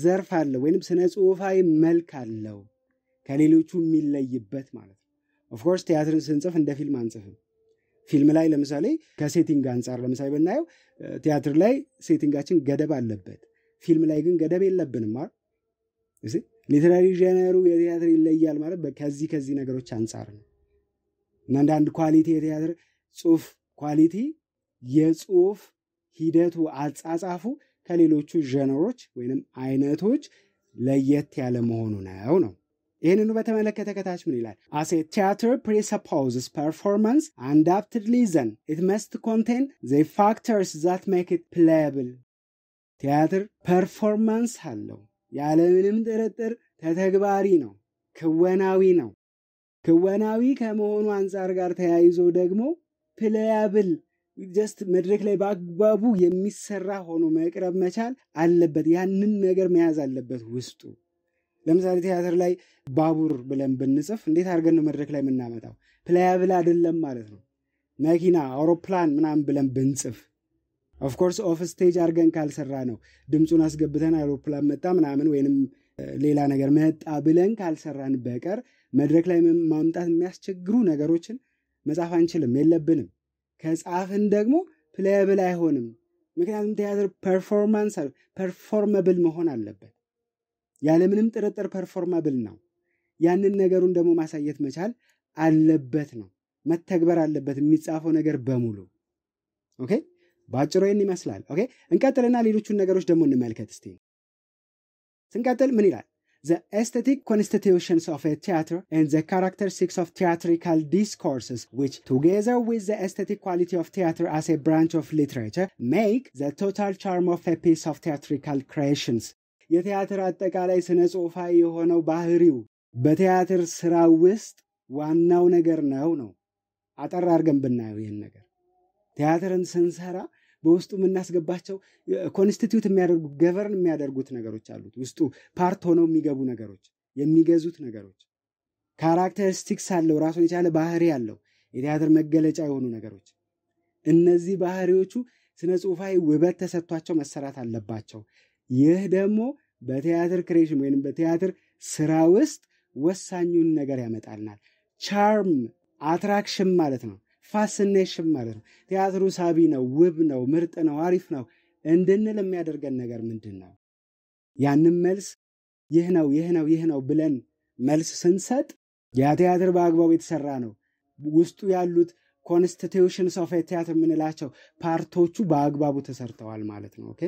zerf alle win sine tsuufawi melk allo kelelochu milleyibet malat Of course, theater is sense of and the film answer. Film ላይ ለምሳሌ ከሴቲንግ አንፃር ለምሳሌ በእናየው ቲያትር ላይ ሴቲንጋችን ገደብ አለበት። ፊልም ላይ ግን ገደብ የለብንም ማለት እሺ ሊተራሪ ጀነሩ የቲያትር ይለያል ማለት ከዚህ ነገሮች አንፃር ነው። እና አንድ ኳሊቲ የቲያትር ጽሁፍ ኳሊቲ የጽሁፍ ሂደቱ አጻጻፉ ከሌሎቹ ጀነሮች ወይንም አይነቶች ለየት ያለ መሆኑ ነው። ይሄንን በተመለከተ ከታች ምን ይላል? As a theater presupposes performance and adapted reason, it must contain the factors that make it playable. ቲያትር performance አለው ያለምንም ጥርጥር ተተግባሪ ነው ክወናዊ ነው ክወናዊ ከመሆኑ አንፃር ጋር ተያይዞ ደግሞ playable just መድረክ ላይ በአግባቡ የሚሰራ ሆኖ መቅረብ መቻል አለበት ያንን ነገር መያዝ አለበት ውስጡ ለምሳሌ ቲያትር ላይ ባቡር ብለን ብንጽፍ እንዴት አርገን ነው መድረክ ላይ እናመጣው ፕሌያብል አይደለም ማለት ነው መኪና አውሮፕላን ምናምን ብለን ብንጽፍ ኦፍ ኮርስ ኦፍ ስቴጅ አርገን ካልሰራ ነው ድምጹን አስገብተን አውሮፕላን መጣ ምናምን ወይንም ሌላ ነገር መጣብለን ካልሰራን በቀር መድረክ ላይ ማምጣት የሚያስቸግሩ ነገሮችን መጻፍ አንችልም የለብንም ከጻፍን ደግሞ ፕሌብል አይሆንም ምክንያቱም ቲያትር ፐርፎርማንስ ፐርፎርማብል መሆን አለበት ያለ ምንም ጥርጥር ፐርፎርማብል ነው ያንን ነገሩን ደግሞ ማሳየት መቻል አለበት ነው መተግበር አለበት የሚጻፈው ነገር በሙሉ ኦኬ ባጭሮይን ይመስላል ኦኬ እንቀጥልና ሌሎችን ነገሮች ደግሞ እንመልከት እስቲ ስንቀጥል ምን ይላል The aesthetic constitutions of a theater and the characteristics of theatrical discourses, which, together with the aesthetic quality of theater as a branch of literature, make the total charm of a piece of theatrical creations. Ye theater attakalai sine tsofa yehono bahiriu be theater sra wist wannaw neger naw no atarra argen binnayo yen neger theaterin sinsera በውስጡ እናስገባቸው ኮንስቲቲዩት የሚያደርጉ ገቨርን የሚያደርጉት ነገሮች አሉት ውስጡ ፓርት ሆነው የሚገቡ ነገሮች የሚገዙት ነገሮች ካራክተሪስቲክስ አለው ራሱን የቻለ ባህሪ አለው የቲያትር መገለጫ የሆኑ ነገሮች እነዚህ ባህሪዎቹ ስነ ጽሁፋዊ ውበት ተሰጥቷቸው መሰራት አለባቸው ይህ ደግሞ በቲያትር ክሬሽን ወይንም በቲያትር ስራ ውስጥ ወሳኙን ነገር ያመጣልናል charm attraction ማለት ነው fascination ማለት ነው ቲያትሩ ሳቢ ነው ውብ ነው ምርጥ ነው አሪፍ ነው እንድንል የሚያደርገን ነገር ምንድነው ያንን መልስ ይህ ነው ብለን መልስ ስንሰጥ ያ ቲያትር በአግባቡ የተሰራ ነው ውስጡ ያሉት constitutions of a theater ምንላቸው ፓርቶቹ በአግባቡ ተሰርተዋል ማለት ነው ኦኬ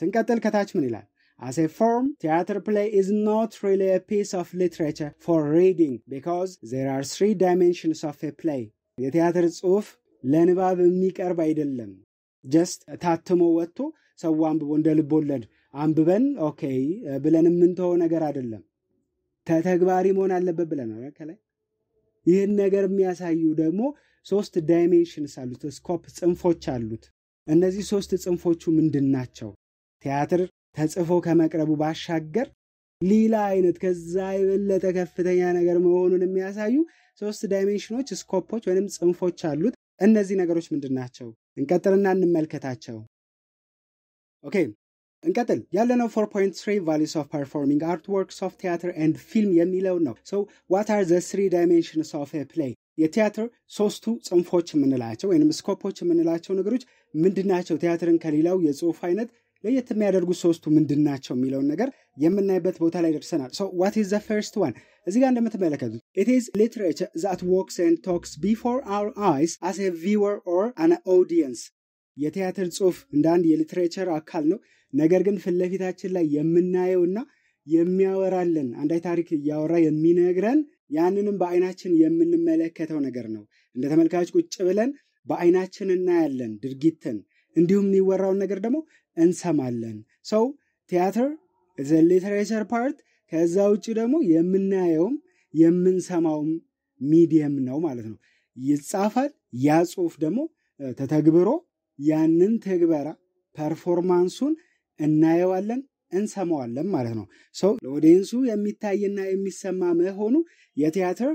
ስንቀጥል ከታች ምን ይላል As a form, theater play is not really a piece of literature for reading because there are three dimensions of a play. The theater ጽሁፍ ለንባብ የሚቀርብ አይደለም. Just ታትሞ ወጥቶ ሰው አንብቦ እንደልቦለድ አንብበን ኦኬይ ብለን ምን ተው ነገር አይደለም. ተተግባሪ መሆን አለበት ብለን ነው ከላይ ይሄን ነገር የሚያሳዩ ደግሞ ሶስት ዳይሜንሽንስ አሉት ስኮፕ ጽንፎች አሉት. እነዚህ ሶስት ጽንፎቹ ምንድናቸው? ቲያትር ተጽፎ ከመቅረቡ ባሻገር ሌላ አይነት ከዛ ይበለጠ ከፍተኛ ነገር መሆኑን የሚያሳዩ ሶስት ዳይሜንሽኖች ስኮፖች ወይንም ጽንፎች አሉት እነዚህ ነገሮች ምንድናቸው እንቀጥልና እንመልከታቸው ኦኬ እንቀጥል ያለነው 4.3 values of performing artworks of theater and film የሚለው ነው so what are the three dimensions of a play የቲያትር ሶስቱ ጽንፎች ምንላቸው ወይንም ስኮፖች ምንላቸው ነገሮች ምንድናቸው ቲያትርን ከሌላው የጽሁፍ አይነት ለየት የሚያደርጉ ሶስቱ ምንድናቸው የሚለው ነገር የምናይበት ቦታ ላይ ደርሰናል so what is the first one እዚህ ጋር እንደምትመለከቱት it is literature that walks and talks before our eyes as a viewer or an audience የቲያትር ጽሁፍ እንደ አንድ የሊትሬቸር አካል ነው ነገር ግን ፍለፊታችን ላይ የምናየውና የሚያወራልን አንዳይ ታሪክ ያወራ የሚነግረን ያንንም በአይናችን የምንመለከተው ነገር ነው እንደ ተመልካች ቁጭ ብለን በአይናችን እናያለን ድርጊትን እንዲሁም የሚወራው ነገር ደግሞ እንሰማለን so theater is a literature part ከዛው ጪ ደግሞ የምናየው የምንሰማው ሚዲየም ነው ማለት ነው ይጻፋል ያ ጽሁፍ ደግሞ ተተግብሮ ያንን ተግባራ ፐርፎርማንሱን እናየዋለን እንሰማዋለን ማለት ነው so ለኦዲየንሱ የሚታየና የሚሰማ መሆኑ የቲያትር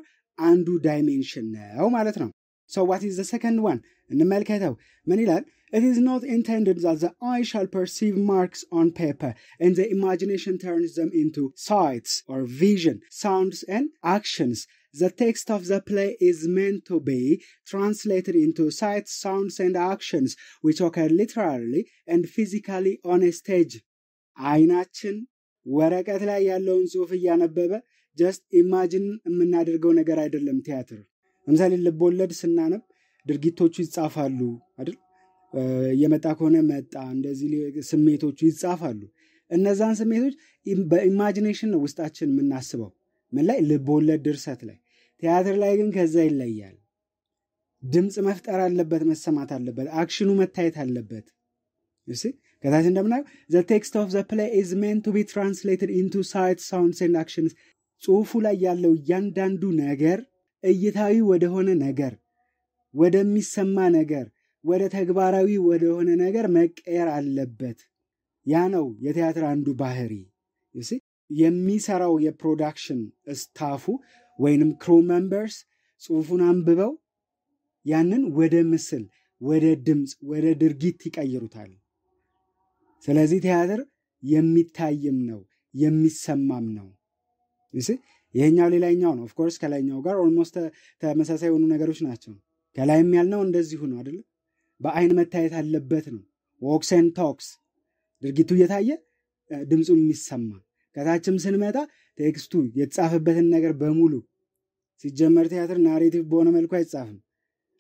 አንዱ ዳይሜንሽን ነው ማለት ነው so what is the second one እንመልከተው ምን ይላል It is not intended that the eye shall perceive marks on paper and the imagination turns them into sights or vision, sounds and actions. The text of the play is meant to be translated into sights, sounds and actions which occur literally and physically on a stage. Aynachin ወረቀት ላይ ያለውን ጽሁፍ ያነበበ just imagine የምናደርገው ነገር አይደለም ቲያትር ለምሳሌ ልቦለድ ስናነብ ድርጊቶቹ ይጻፋሉ አይደል የመጣ ከሆነ መጣ እንደዚህ ስሜቶቹ ይጻፋሉ እነዛን ስሜቶች በኢማጂኔሽን ነው ውስጣችን እናስበው ምን ላይ ልቦለድ ድርሰት ላይ ቲያትር ላይ ግን ከዛ ይለያል ድምጽ መፍጠር አለበት መሰማት አለበት አክሽኑ መታየት አለበት እሺ ከታች እንደምናየው the text of the play is meant to be translated into sights sounds and actions ጽሁፉ ላይ ያለው ያንዳንዱ ነገር እይታዊ ወደ ሆነ ነገር ወደሚሰማ ነገር ወደ ተግባራዊ ወደ ሆነ ነገር መቀየር አለበት ያ ነው የቲያትር አንዱ ባህሪ you see የሚሰራው የፕሮዳክሽን ስታፉ ወይንም ክሩ ሜምበርስ ጽሁፉን አንብበው ያንን ወደ ምስል ወደ ድምጽ ወደ ድርጊት ይቀይሩታል ስለዚህ ቲያትር የሚታይም ነው የሚሰማም ነው you see የኛው ሌላኛው ነው of course ከላይኛው ጋር almost ተመሳሳይ የሆኑ ነገሮች ናቸው ከላይም ያልነው እንደዚሁ ነው አይደል በአይን መታየት አለበት ነው walks and talks ድርጊቱ የታየ ድምጹም የሚሰማ ከታችም ስንመጣ ቴክስቱ የተጻፈበትን ነገር በሙሉ ሲጀመር ቲያትር ናሬቲቭ በሆነ መልኩ አይጻፍም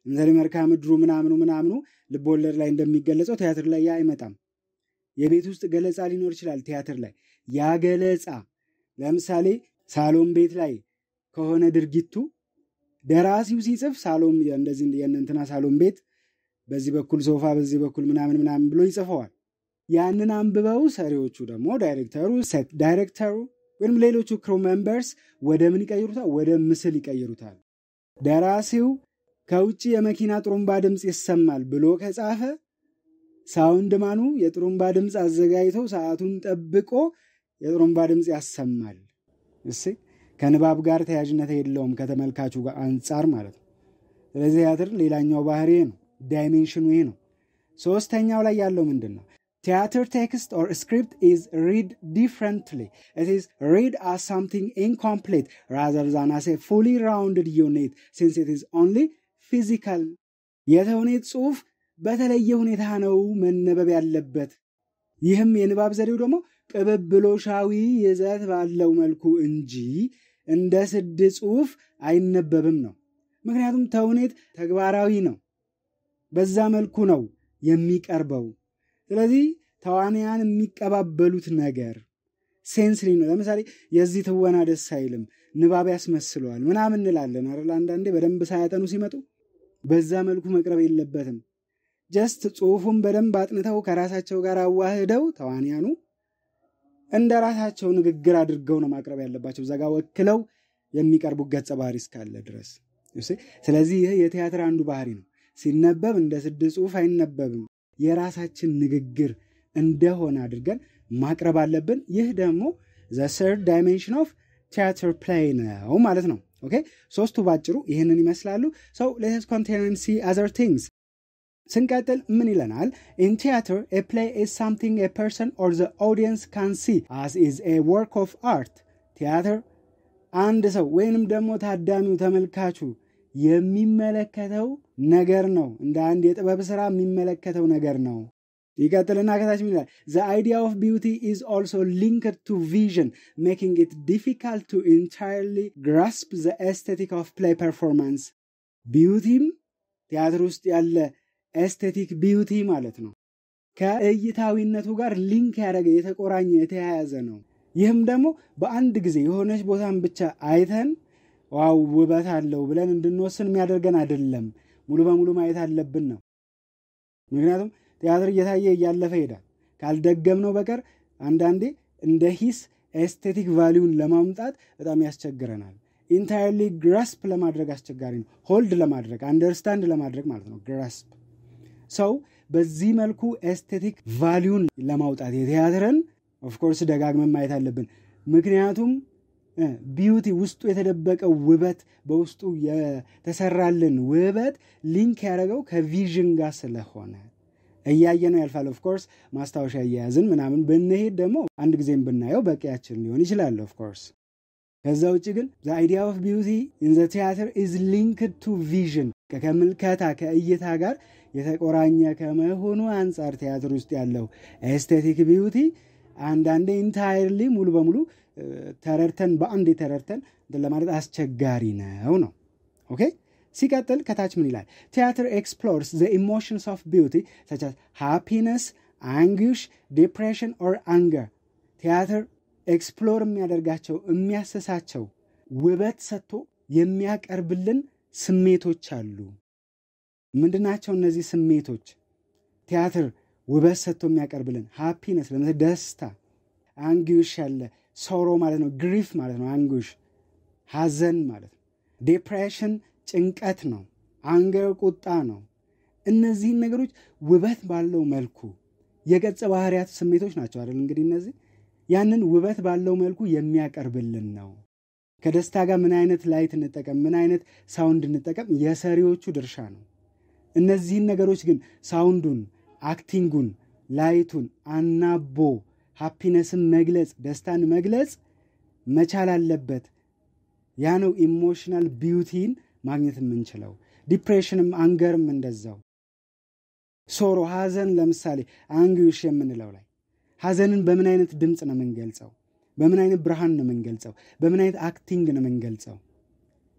እንዘለ መርካም ድሩ ምናምኑ ልቦለድ ላይ እንደሚገለጸው ቲያትር ላይ አይመጣም የቤት ውስጥ ገለጻ ሊኖር ይችላል ቲያትር ላይ ያ ገለጻ ለምሳሌ ሳሎም ቤት ላይ ከሆነ ድርጊቱ ደራሲው ሲጽፍ ሳሎም እንደዚህ የነንተና ሳሎም ቤት በዚህ በኩል ሶፋ በዚህ በኩል ምናምን ብሎ ይጽፈዋል ያንን አንብበው ሰሪዎቹ ደግሞ ዳይሬክተሩ ወይም ሌሎቹ ክሩ ሜምበርስ ወደ ምን ይቀይሩታል ወደ ምስል ይቀይሩታል ደራሲው ከውጪ የመኪና ጥሩምባ ድምጽ ይሰማል ብሎ ከጻፈ ሳውንድ ማኑ የጥሩምባ ድምጽ አዘጋጅቶ ሰዓቱን ጠብቆ የጥሩምባ ድምጽ ያሰማል እሺ ከንባብ ጋር ተያያዥነት የለውም ከተመልካቹ ጋር አንጻር ማለት ነው ስለዚህ ቲያትር ሌላኛው ባህሪ ነው ዳይሜንሽኑ ይሄ ነው ሶስተኛው ላይ ያለው ምንድነው ቲያትር ቴክስት or script is read differently it is read as something incomplete rather than as a fully rounded unit since it is only physical የተውኔት ጽሑፍ በተለየ ሁኔታ ነው መነበብ ያለበት ይህም የንባብ ዘዴው ደግሞ ቅብብሎሻዊ ይዘት ባለው መልኩ እንጂ እንደ ስድ ጽሑፍ አይነበብም ነው ምክንያቱም ተውኔት ተግባራዊ ነው በዛ መልኩ ነው የሚቀርበው ስለዚህ ተዋንያን የሚቀባበሉት ነገር ሴንስሪ ነው ለምሳሌ የዚህ ተወና ደስ አይልም ንባብ ያስመስለዋል ምናምን እንላለን አይደል አንዳንዴ በደንብ ሳያጠኑ ሲመጡ በዛ መልኩ መቅረብ የለበትም just ጽሑፉን በደንብ አጥንተው ከራሳቸው ጋር አዋህደው ተዋንያኑ እንደራሳቸው ንግግር አድርገው ነው ማቅረብ ያለባቸው ዘጋ ወክለው የሚቀርቡ ገጽ ባህሪ ስካለ ድረስ ስለዚህ ይሄ የቲያትር አንዱ ባህሪ ነው ሲነበብ እንደ ስድስት ጽሑፍ አይነበብም የራሳችን ንግግር እንደሆነ አድርገን ማቅረብ አለብን ይህ ደግሞ the third dimension of theater play ነው ማለት ነው okay ሶስቱ ባጭሩ ይሄንን ይመስላሉ so let us continue and see other things ስንቀጥል ምን ይለናል in theater a play is something a person or the audience can see as is a work of art theater አንድ ሰው ወይንም ደግሞ ታዳሚው ተመልካቹ የሚመለከተው ነገር ነው እንደ አንድ የጥበብ ሥራ የሚመለከተው ነገር ነው ይቀጥልና ከታች ምን ይላል the idea of beauty is also linked to vision making it difficult to entirely grasp the aesthetic of play performance beauty ቲያትር ውስጥ ያለ aesthetic beauty ማለት ነው ከእይታዊነቱ ጋር ሊንክ ያደረገ የተቆራኘ የተያያዘ ነው ይህም ደግሞ በአንድ ጊዜ የሆነች ቦታን ብቻ አይተን ዋው ውበት አለው ብለን እንድንወስን የሚያደርገን አይደለም ሙሉ በሙሉ ማየት አለብን ነው ምክንያቱም ቲያትር እየታየ ያለፈ ይሄዳል ካልደገምነው በቀር አንዳንዴ እንደ ሂስ aesthetic value-ን ለማምጣት በጣም ያስቸግረናል entirely grasp ለማድረግ አስቸጋሪ ነው hold ለማድረግ understand ለማድረግ ማለት ነው grasp ሰው በዚህ መልኩ aesthetic value-ን ለማውጣት የቲያትርን of course ደጋግመን ማየት አለብን ምክንያቱም beauty ውስጡ የተደበቀው ውበት በውስጡ የተሰራልን ውበት ሊንክ ያደረገው ከvision ጋር ስለሆነ እያየነው ያልፋል of course ማስታወሻ ያያዝን ምናምን በእነዚህ ደግሞ አንድ ጊዜም ብናየው በቂያችን ሊሆን ይችላል of course ከዛው እጪ ግን the idea of beauty in the theater is linked to vision ከመልከታ ከእይታ ጋር የተቆራኘ ከመሆኑ አንፃር ቲያትር ውስጥ ያለው aesthetic beauty አንዳንዴ entirely ሙሉ በሙሉ ተረርተን በአንዴ ተረርተን ለማለት አስቸጋሪ ነው ኦኬ ሲቀጥል ከታች ምን ይላል theater explores the emotions of beauty such as happiness anguish depression or anger theater explore የሚያደርጋቸው የሚያሰሳቸው ውበት ሰጥቶ የሚያቀርብልን ስሜቶች አሉ ምንድናቸው እነዚህ ስሜቶች ቲያትር ውበት ሰጥቶ የሚያቀርብልን ሃፒነስ ለምሳሌ ደስታ አንጉሽ አለ ሶሮ ማለት ነው ግሪፍ ማለት ነው አንጉሽ ሐዘን ማለት ነው ዲፕሬሽን ጭንቀት ነው አንገር ቁጣ ነው እነዚህ ነገሮች ውበት ባለው መልኩ የገጸ ባህሪያት ስሜቶች ናቸው አይደል እንግዲህ እነዚህ ያንን ውበት ባለው መልኩ የሚያቀርብልን ነው ከደስታ ጋር ምን አይነት ላይት እንጠቀም ምን አይነት ሳውንድ እንጠቀም የሰሪዎቹ ድርሻ ነው እነዚህ ነገሮች ግን ሳውንዱን አክቲንጉን ላይቱን አናቦ happiness meglets, destan meglets, mechal alebet. Yano emotional beauty in magnet menchelo. Depression anger mendezao. Sorrow hazen lemsali, anguish menelolai. Hazen beminate dims and a mengelso. Beminate brahan mengelso. Beminate acting and a mengelso.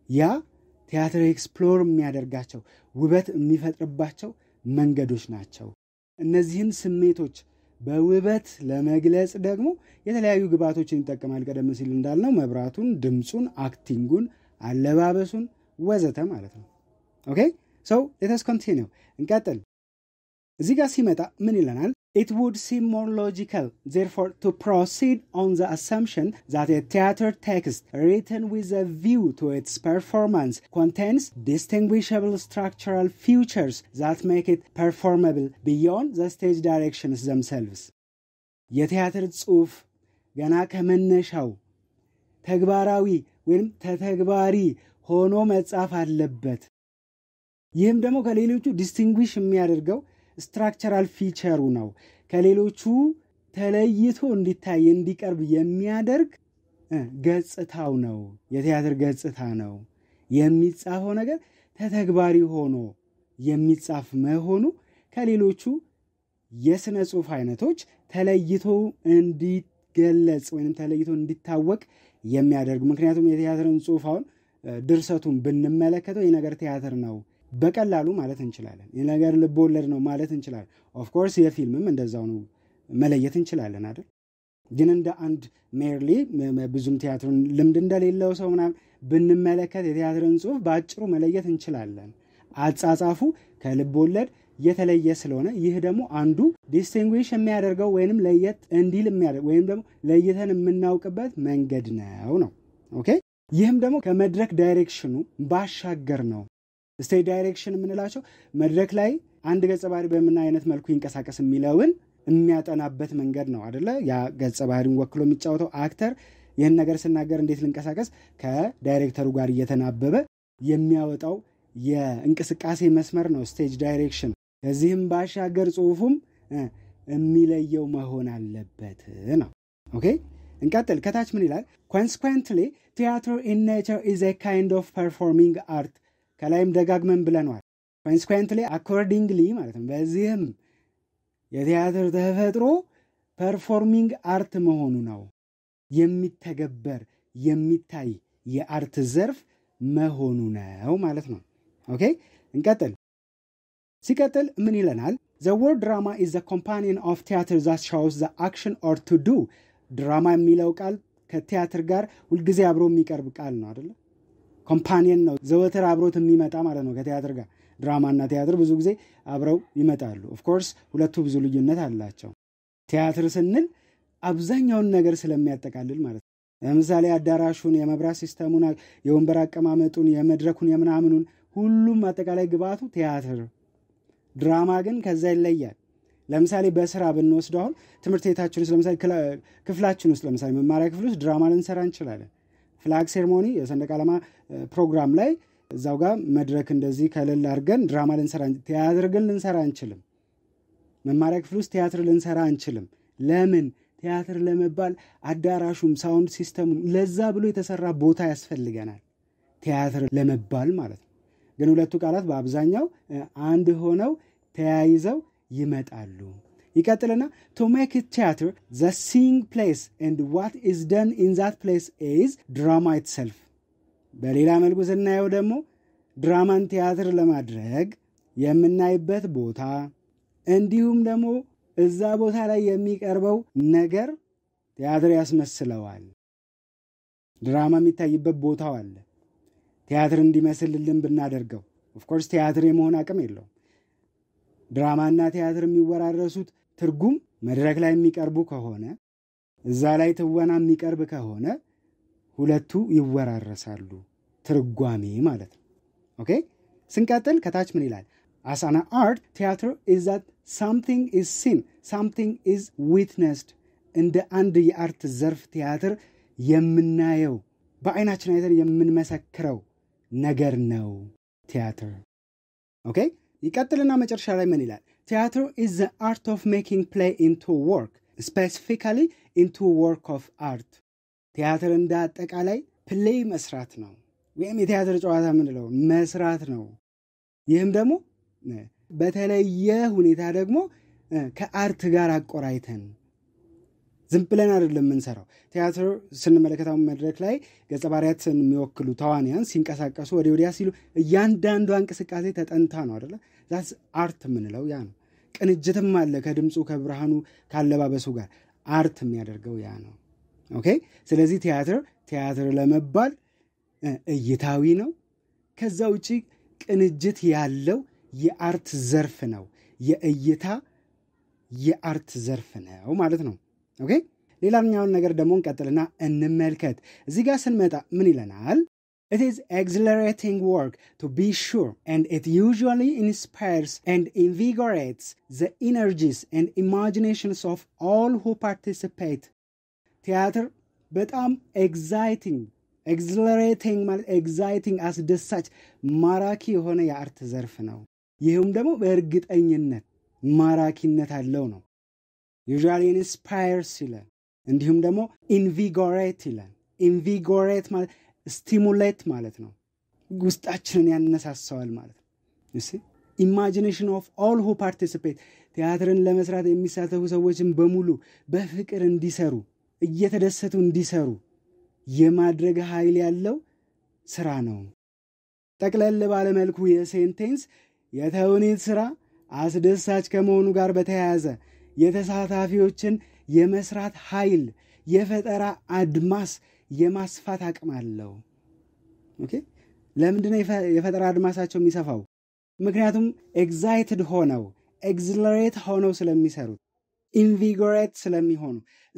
Ya, theatre explore meader gacho. Wibet mifetra bacho, mengadush nacho. Nazin semetoch. በውበት ለመግለጽ ደግሞ የተለያዩ ግብአቶችን ተጠቅመን ቀደም ሲል እንዳልነው መብራቱን ድምጹን አክቲንጉን አለባበሱን ወዘተ ማለት ነው ኦኬ so let us continue እንቀጥል እዚህ ጋር ሲመጣ ምን ይለናል it would seem more logical therefore to proceed on the assumption that a theater text written with a view to its performance contains distinguishable structural features that make it performable beyond the stage directions themselves የቲያትር ጽሑፍ ገና ከመነሻው ተግባራዊ ወይም ተተግባሪ ሆኖ መጻፍ አለበት ይህም ደግሞ ከሌሎቹ ዲስቲንግዊሽ የሚያደርገው structural feature ነው ከሌሎቹ ተለይቶ እንዲታይ እንዲቀርብ የሚያደርግ ገጽታው ነው የቲያትር ገጽታ ነው የሚጻፈው ነገር ተተግባሪ ሆኖ የሚጻፍ መሆኑ ከሌሎቹ የስነ ጽሑፍ አይነቶች ተለይቶ እንዲገለጽ ወይንም ተለይቶ እንዲታወቅ የሚያደርግ ምክንያቱም የቲያትርን ጽሑፋውን ድርሰቱን ብንመለከተው የነገር ቲያትር ነው በቀላሉ ማለት እንችላለን የነገር ልቦለድ ነው ማለት እንችላለን of course የፊልምም እንደዛው ነው መለየት እንችላለን አይደል ግን እንደ አንድ merely ብዙም ቲያትሩን ልምድ እንደሌለው ሰው ምናምን ብንመለከት የቲያትርን ጽሑፍ ባጭሩ መለየት እንችላለን አጻጻፉ ከልቦለድ የተለየ ስለሆነ ይህ ደግሞ አንዱ distinguish የሚያደርገው ወይንም ለየት እንዲል የሚያደርገው ወይንም ደግሞ ለይተን የምናውቅበት መንገድ ነው ኦኬ ይህም ደግሞ ከመድረክ ዳይሬክሽኑ ባሻገር ነው ስቴጅ ዳይሬክሽን ምንላቸው መድረክ ላይ አንድ ገጸባሪ በመና አይነት መልኩ ይንቀሳቀስ የሚለውን የሚያጠናበት መንገድ ነው አይደለ ያ ገጸባሪን ወክሎ የሚጫወተው አክተር ይሄን ነገር ሲናገር እንዴት ልንቀሳቀስ ከዳይሬክተሩ ጋር እየተናበበ የሚያወጣው የእንቅስቃሴ መስመር ነው ስቴጅ ዳይሬክሽን ከዚህም ባሻገር ጽሑፉም የሚለየው መሆን አለበት ነው ኦኬ እንቀጥል ከታች ምን ይላል consequently theater in nature is a kind of performing art ከላይም ደጋግመን ብለናል consequently accordingly ማለት ነው በዚህም የቲያትር ተፈጥሮ performing art መሆኑ ነው የሚተገበር የሚታይ የአርት ዘርፍ መሆኑ ነው ማለት ነው ኦኬ እንቀጥል ሲቀጥል ምን ይለናል the word drama is the companion of theater that shows the action or to do drama የሚለው ቃል ከቲያትር ጋር ሁሉ ጊዜ አብሮ የሚቀርብ ቃል ነው አይደል companion ነው ዘወትር አብሮት የሚመጣ ማለት ነው ከቲያትር ጋር ድራማና ቲያትር ብዙ ጊዜ አብረው ይመጣሉ of course ሁለቱ ብዙ ልዩነት አላቸው ቲያትር ስንል አብዛኛውን ነገር ስለሚያጠቃልል ማለት ነው ለምሳሌ አዳራሹን የመብራት ሲስተሙን የወንበር አቀማመጡን የመድረኩን የምናምኑን ሁሉም አጠቃላይ ግብአቱ ቲያትር ድራማ ግን ከዛ ይለያል ለምሳሌ በስራ ብንወስደው ትምርት የታችሁን ለምሳሌ ክፍላችሁን ውስጥ ለምሳሌ መማሪያ ክፍል ውስጥ ድራማ ልንሰራ እንችላለን flag ceremony የሰንደቅ ዓላማ ፕሮግራም ላይ እዛው ጋር መድረክ እንደዚህ ከለል አድርገን ድራማ ልንሰራ ቲያትር ግን ልንሰራ አንችልም መማሪያ ክፍል ውስጥ ቲያትር ልንሰራ አንችልም ለምን ቲያትር ለመባል አዳራሹም ሳውንድ ሲስተሙም ለዛ ብሎ የተሰራ ቦታ ያስፈልገናል ቲያትር ለመባል ማለት ነው ግን ሁለቱ ቃላት በአብዛኛው አንድ ሆነው ተያይዘው ይመጣሉ ይቀጥልና to make it theater the seeing place and what is done in that place is drama itself በሌላ መልኩ ስናየው ደግሞ ድራማን ቲያትር ለማድረግ የምናይበት ቦታ እንዲሁም ደግሞ እዛ ቦታ ላይ የሚቀርበው ነገር ቲያትር ያስመስለዋል ድራማ የሚታይበት ቦታው አለ ቲያትር እንዲመስልልን ብናደርገው of course ቲያትር የመሆን አቅም የለው ድራማና ቲያትር የሚወራረሱት ትርጉም መድረክ ላይ የሚቀርቡ ከሆነ እዛ ላይ ተወና የሚቀርብ ከሆነ ሁለቱ ይወራረሳሉ ትርጓሜ ማለት ነው ኦኬ ስንቀጥል ከታች ምን ይላል as an art theater is that something is seen something is witnessed እንደ አንድ የአርት ዘርፍ ቲያትር የምናየው በአይናችን አይተን የምንመሰክረው ነገር ነው ቲያትር ኦኬ ይቀጥልና መጨረሻ ላይ ምን ይላል theater is the art of making play into work specifically into a work of art. Theater and that akalai play mesrat now. We am theater ጨዋታ ምን ነው መስራት ነው ይሄም ደግሞ በተለየ ሁኔታ ደግሞ ከአርት ጋር አቆራይተን ዝም ብለን አይደለም እንሰራው ቲያትር ስንመለከታው መድረክ ላይ ገጸ ባህሪያትን የሚወክሉ ተዋንያን ሲንቀሳቀሱ ወዲያ ሲሉ እያንዳንዱ አንቀሳቃሴ ተጠንታ ነው አይደለ that's art ምን ነው ያ ነው ቅንጅትም አለ ከድምጹ ከብርሃኑ ካለባበሱ ጋር አርት የሚያደርገው ያ ነው okay ስለዚህ ቲያትር ለመባል እይታዊ ነው ከዛው እጪ ቅንጅት ያለው የአርት ዘርፍ ነው የእይታ የአርት ዘርፍ ነው ማለት ነው ኦኬ ሌላኛው ነገር ደሞን ቀጥልና እንመልከት እዚህ ጋር ስንመጣ ምን ይለናል it is exhilarating work to be sure and it usually inspires and invigorates the energies and imaginations of all who participate theater በጣም exhilarating ማለት exciting as ደሳች ማራኪ የሆነ የአርት ዘርፍ ነው ይሄም ደግሞ በእርግጠኝነት ማራኪነት አለው ነው usually inspires ይላል እንዲሁም ደግሞ invigorate ይላል invigorate ማለት stimulate ማለት ነው ጉስታችንን ያነሳሳዋል ማለት ነው እሺ imagination of all who participate ቲያትርን ለመስራት የሚሳተፉ ሰዎችን በሙሉ በፍቅር እንዲሰሩ እየተደሰቱ እንዲሰሩ የማድረግ ኃይል ያለው ስራ ነው ተቀለለ ባለ መልኩ የሴንቴንስ የተውኔት ስራ አስደሳች ከመሆኑ ጋር በተያያዘ የተሳታፊዎችን የመስራት ኃይል የፈጠራ አድማስ የማስፋት አቅም አለው ኦኬ ለምንድነው የፈጠራ አድማሳቸው የሚሰፋው ምክንያቱም excited ሆነው exhilarate ሆነው ስለሚሰሩ invigorate ስለሚሆኑ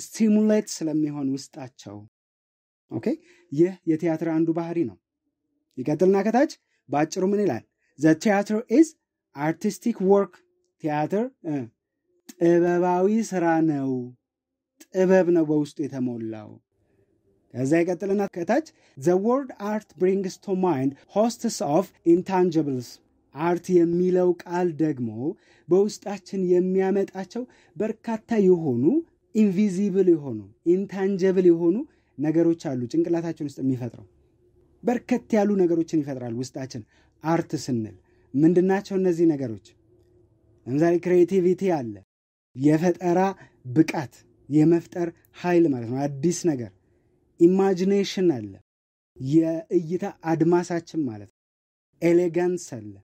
stimulate ስለሚሆኑ ውስጣቸው ኦኬ የቲያትር አንዱ ባህሪ ነው ይቀጥልና ከታች ባጭሩ ምን ይላል the theater is artistic work theater ጥበባዊ ስራ ነው ጥበብ ነው በውስጥ የተሞላው ከዛ ይቀጥልና ከታች the word art brings to mind hosts of intangibles art የሚለው ቃል ደግሞ በውስጣችን የሚያመጣቸው በርካታ የሆኑ invisible የሆኑ intangible የሆኑ ነገሮች አሉ ጭንቅላታችን ውስጥ የሚፈጥረው በርከት ያሉ ነገሮችን ይፈጥራል ውስጣችን አርት ስንል ምንድናቸው እነዚህ ነገሮች ለምሳሌ ክሬቲቪቲ አለ የፈጠራ ብቃት የመፍጠር ኃይል ማለት ነው አዲስ ነገር ኢማጂኔሽን አለ የእይታ አድማሳችን ማለት ኤሌጋንስ አለ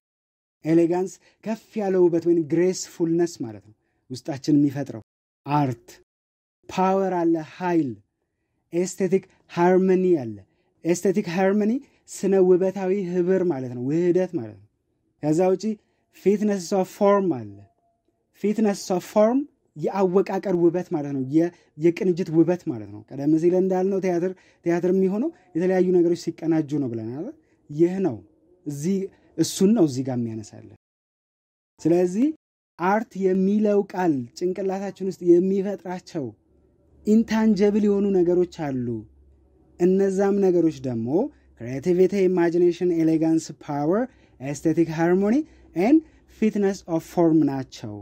ኤሌጋንስ ከፍ ያለው ውበት ወይስ ግሬስፉልነስ ማለት ነው ውስጣችን የሚፈጥረው አርት ፓወር አለ ኃይል aesthetic harmony አለ aesthetic harmony ስነ ውበታዊ ህብር ማለት ነው ውህደት ማለት ነው ከዛው እጪ fitness of form አለ fitness of form የአወቃቀር ውበት ማለት ነው የቅንጅት ውበት ማለት ነው ቀደም ሲል እንዳልነው ቲያትር የሚሆነው የተለያዩ ነገሮች ሲቀናጁ ነው ብለናል ይሄ ነው እዚ እሱን ነው እዚ ጋር የሚያነሳልን ስለዚህ አርት የሚለው ቃል ጭንቅላታችን ውስጥ የሚፈጥራቸው intangible የሆኑ ነገሮች አሉ እነዛም ነገሮች ደግሞ creativity imagination elegance power aesthetic harmony and fitness of form ናቸው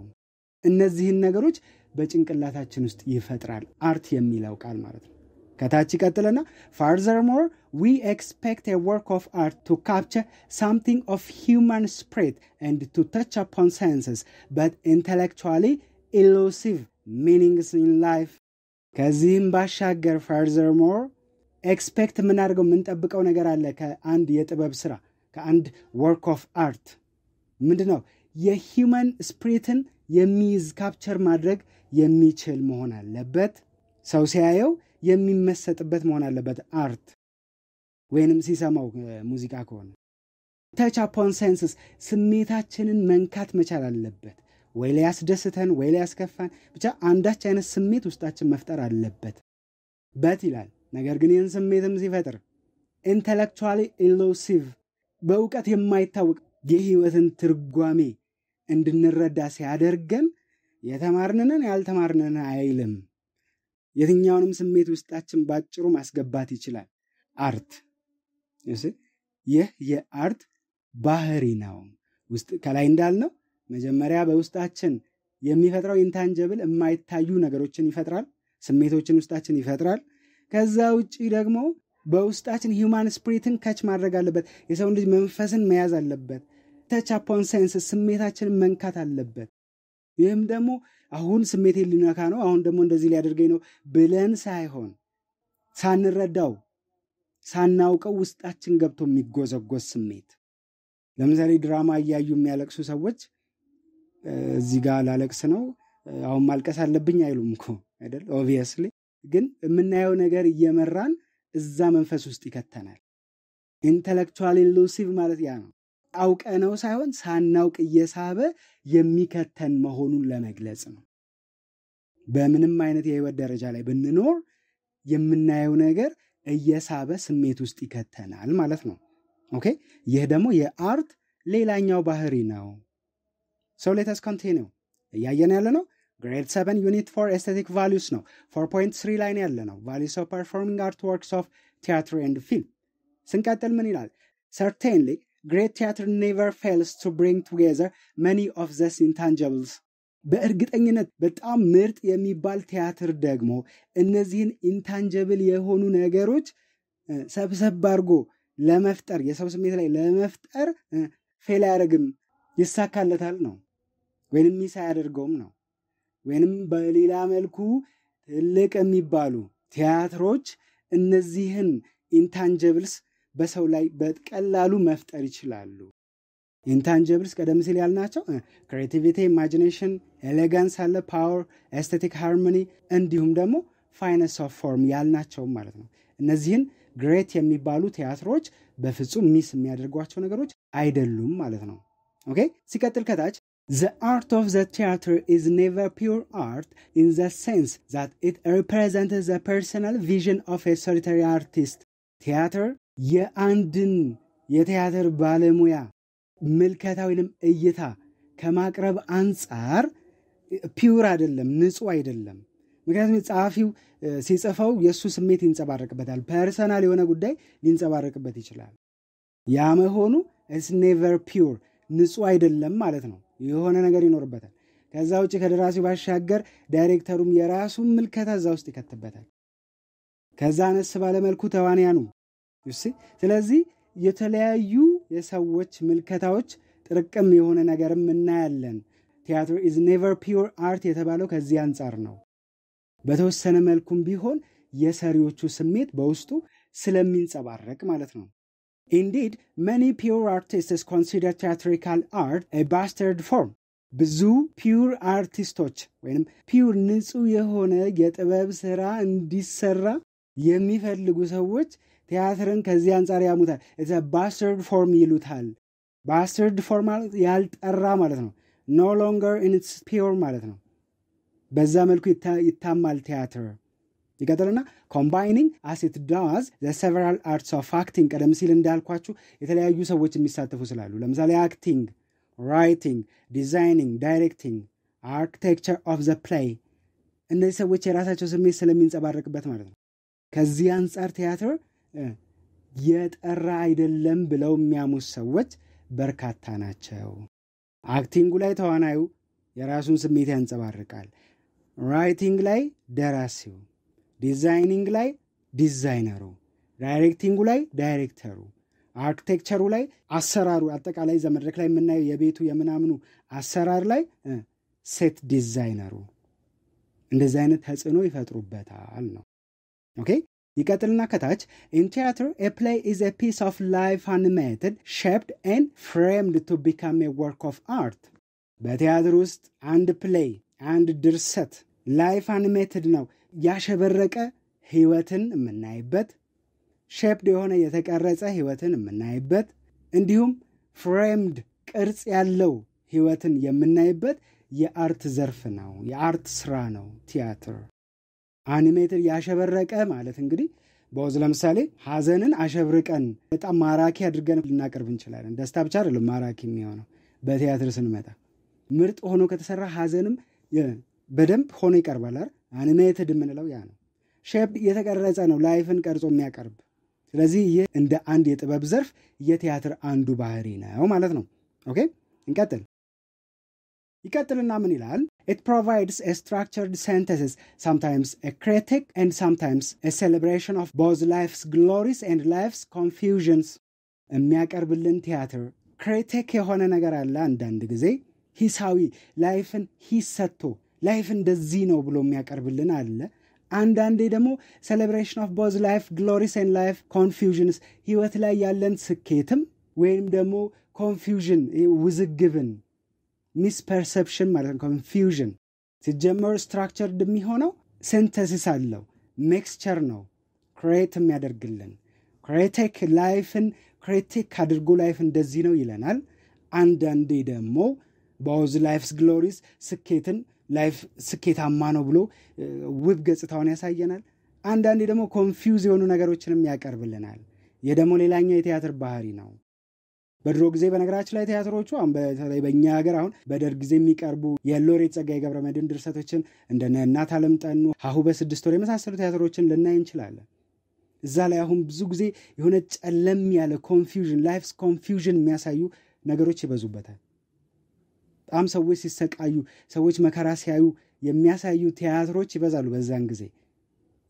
እነዚህን ነገሮች በጭንቅላታችን ውስጥ ይፈጥራል አርት የሚለው ቃል ማለት ነው ከታች ይቀጥልና furthermore we expect a work of art to capture something of human spirit and to touch upon senses but intellectually elusive meanings in life ከዚህም ባሻገር furthermore expect ምናርገው ምንጠብቀው ነገር አለ ከአንድ የጥበብ ስራ ከአንድ work of art ምንድነው የሂዩመን ስፒሪትን የሚይዝ ካፕቸር ማድረግ የሚችል መሆን አለበት ሰው ሲያየው የሚመሰጥበት መሆን አለበት አርት ወይንም ሲሰማው ሙዚቃ ከሆነ touch upon senses ስሜታችንን መንካት መቻል አለበት ወይ ሊያስደስተን ወይ ሊያስከፋን ብቻ አንዳች አይነት ስሜት ውስጣችን መፍጠር አለበት በት ይላል ነገር ግን ይህን ስሜትም ሲፈጥር intellectually elusive በእውቀት የማይታወቅ የህይወትን ትርጓሜ እንድንረዳ ሲያደርገን የተማርነን ያልተማርነን አይልም የትኛውንም ስሜት ውስጣችን ባጭሩ ማስገባት ይችላል አርት እሺ የአርት ባህሪ ነው ውስጥ ከላይ እንዳልነው መጀመሪያ በውስጣችን የሚፈጥረው ኢንታንጂብል የማይታዩ ነገሮችን ይፈጥራል ስሜቶችን ውስጣችን ይፈጥራል ከዛ ውጪ ደግሞ በውስጣችን ሂዩማን ስፒሪትን ካች ማድረግ አለበት የሰው ልጅ መንፈስን መያዝ አለበት ተች አፖን ሴንስ ስሜታችንን መንካት አለበት ይሄም ደግሞ አሁን ስሜቴን ሊነካ ነው አሁን ደግሞ እንደዚህ ሊያደርገኝ ነው ብለን ሳይሆን ሳንረዳው ሳናውቀው ውስጣችን ገብቶ የሚጎዘጎዝ ስሜት ለምሳሌ ድራማ ያያዩ የሚያለቅሱ ሰዎች እዚህ ጋር ላለቅስ ነው አሁን ማልቀስ አለብኝ አይሉም እኮ አይደል obviously ግን ምናየው ነገር እየመራን እዛ መንፈስ ውስጥ ይከተናል intellectual elusive ማለት ያ ነው አውቀነው ሳይሆን ሳናውቅ እየሳበ የሚከተን መሆኑን ለመግለጽ ነው በምንም አይነት የህይወት ደረጃ ላይ ብንኖር የምናየው ነገር እየሳበ ስሜት ውስጥ ይከተናል ማለት ነው ኦኬ ይሄ ደግሞ የአርት ሌላኛው ባህሪ ነው So let us continue. ያየን ያለነው grade 7 unit 4 aesthetic values ነው. 4.3 ላይ ያለነው values of performing art works of theater and film. ስንቀጥል ምን ይላል? Certainly, great theater never fails to bring together many of these intangibles. በእርግጠኝነት በጣም ምርጥ የሚባል ቲያትር ደግሞ እነዚህን intangible የሆኑ ነገሮች ሰብሰብ አድርጎ ለመፍጠር የሰው ስሜት ላይ ለመፍጠር ፌል ያደርግም ይሳካለታል ነው ወይንም ይሳያደርገውም ነው ወይንም በሌላ መልኩ ትልቅ የሚባሉ ቲያትሮች እነዚህን intangibles በሰው ላይ በቀላሉ መፍጠር ይችላሉ intangibles ቀደም ሲል ያልናቸው creativity imagination elegance አለ power aesthetic harmony እንዲሁም ደግሞ fineness of form ያልናቸው ማለት ነው እነዚህን great የሚባሉ ቲያትሮች በፍጹም ሚስ የሚያደርጓቸው ነገሮች አይደሉም ማለት ነው Okay? ሲቀጥል ከታች The art of the theater is never pure art in the sense that it represents the personal vision of a solitary artist. Theater የአንድን የቲያትር ባለሙያ ምልከታ ወይንም እይታ ከማቅረብ አንፃር pure አይደለም ንጹህ አይደለም ምክንያቱም ጻፊው ሲጽፈው የሱ ስሜት ይንጸባረቅበታል personal የሆነ ጉዳይ ሊንጸባረቅበት ይችላል ያ መሆኑ is never pure ንጹህ አይደለም ማለት ነው የሆነ ነገር ይኖርበታል ከዛ ውጪ ከደራሲው ባሻገር ዳይሬክተሩም የራሱን ምልከታ ዛው ውስጥ ይከተበታል ከዛ አነስ ባለ መልኩ ተዋንያኑ እሺ ስለዚህ የተለያዩ የሰዎች ምልከታዎች ጥርቅም የሆነ ነገርም እናያለን theater is never pure art የተባለው ከዚህ አንፃር ነው በተወሰነ መልኩም ቢሆን የሰሪዎቹ ስሜት በውስጡ ስለሚንጸባረቅ ማለት ነው Indeed, many pure artists consider theatrical art a bastard form. ብዙ pure artistoች ወይንም pure ንጹህ የሆነ የጥበብ ስራ እንዲሰራ የሚፈልጉ ሰዎች ቲያትርን ከዚህ አንፃር ያሙታል. It's a bastard form ይሉታል. Bastard form ማለት ያልጠራ ማለት ነው. No longer in its pure ማለት ነው. በዛ መልኩ ይታማል ቲያትር. ይቀጥልና combining as it does the several arts of acting ቀደም ሲል እንዳልኳችሁ የተለያዩ ሰዎች የሚሳተፉ ስላሉ ለምሳሌ acting writing designing directing architecture of the play እነዚህ ሰዎች የራሳቸው ስሜት ስለሚንጸባረቅበት ማለት ነው ከዚህ አንፃር ቲያትር የጠራ አይደለም ብለው የሚያሙት ሰዎች በርካታ ናቸው acting ላይ ተዋናዩ የራሱን ስሜት ያንጸባርቃል writing ላይ ደራሲው ዲዛይኒንግ ላይ ዲዛይነሩ ዳይሬክቲንግ ላይ ዳይሬክተሩ አርኪቴክቸሩ ላይ አሰራሩ አጠቃላይ ዘመድረክ ላይ የምናየው የቤቱ የምናምኑ አሰራር ላይ ሴት ዲዛይነሩ እንደዚህ አይነት ተጽዕኖ ይፈጥሩበታል ነው ኦኬ ይቀጥልና ከታች in theater a play is a piece of life animated shaped and framed to become a work of art በቲያትር ውስጥ አንድ ፕሌይ አንድ ድርሰት ላይፍ አኒሜትድ ነው ያሸበረቀ ህይወትን እናይበት ሼፕድ የሆነ የተቀረጸ ህይወትን እናይበት እንዲሁም ፍሬምድ ቅርጽ ያለው ህይወትን እናይበት የአርት ዘርፍ ነው የአርት ስራ ነው ቲያትር አኒሜትድ ያሸበረቀ ማለት እንግዲህ በውዝ ለምሳሌ ሐዘንን አሸብርቀን በጣም ማራኪ አድርገን ልናቀርብ እንችላለን ደስታ ብቻ አይደለም ማራኪ የሚሆነው በቲያትር ስንመጣ ምርጥ ሆኖ ከተሰራ ሐዘንም በደንብ ሆኖ ይቀርባል አይደል አኒሜትድ ምንለው ያ ነው ሼፕ የተቀረጸ ነው ላይፍን ቀርጾ የሚያቀርብ ስለዚህ ይሄ እንደ አንድ የጥበብ ዘርፍ የቲያትር አንዱ ባህሪ ነው ማለት ነው ኦኬ እንቀጥል It provides a structured synthesis, sometimes a critique and sometimes a celebration of both life's glories and life's confusions. In theater, critique is a His howie, life and his sato, life and the zino bloom and then the celebration of both life, glories and life, confusions. He was like Yallen Siketum, where the more confusion was a given. Misperception, and confusion. The gemmer structured the mihono, synthesis allo, mixture no, create a matter gillen. Critique life and critique adergo life and the zino ilanal, and then the more. Both life's glories, Siketan, life Siketa Manoblo, Wib gets at Honesa and then the more confusion Nagaruchan Yakarvelenal. Yedamolilanga theatre Bahari now. But Roxevanagratula theatre Rochuan, but they bang Yagaround, better Gzemic Arbu, Yelloritz a Gagabramadin Satuchin, and then Natalam Tanu, Hahubes Distorimas as theatre Rochin, the name Chilala. Zalahum Zugzi, Unit Alemia, confusion, life's confusion, Masayu, Nagaruchi Bazubata. Am ሰዎች ሲሰቃዩ ሰዎች መከራ ሲያዩ የሚያሳዩ ቲያትሮች ይበዛሉ በዛን ጊዜ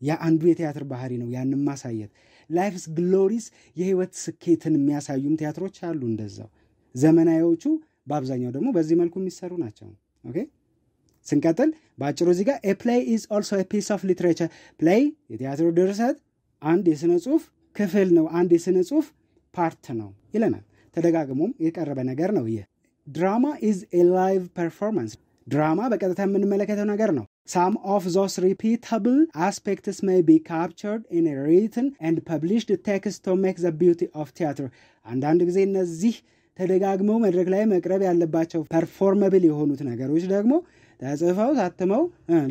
ያ አንዱ የቲያትር ባህሪ ነው ያንን ማሳየት ላይፍስ ግሎሪስ የህይወት ስኬትን የሚያሳዩም ቲያትሮች አሉ እንደዛው ዘመናዊዎቹ በአብዛኛው ደግሞ በዚህ መልኩ የሚሰሩ ናቸው ኦኬ ስንቀጥል ባጭሩ እዚህ ጋር a play is also a piece of literature play የቲያትሩ ድርሰት አንድ የሥነ ጽሑፍ ክፍል ነው አንድ የሥነ ጽሑፍ ፓርት ነው ይለናል ተደጋግሞም የቀረበ ነገር ነው ይሄ Drama is a live performance. Drama በቀጥታ የምንመለከተው ነገር ነው. Some of those repeatable aspects may be captured in a written and published text to make the beauty of theater. አንዳንድ ጊዜ እነዚህ ተደጋግመው መድረክ ላይ መቅረብ ያለባቸው performable የሆኑት ነገሮች ደግሞ ተጽፈው ታትመው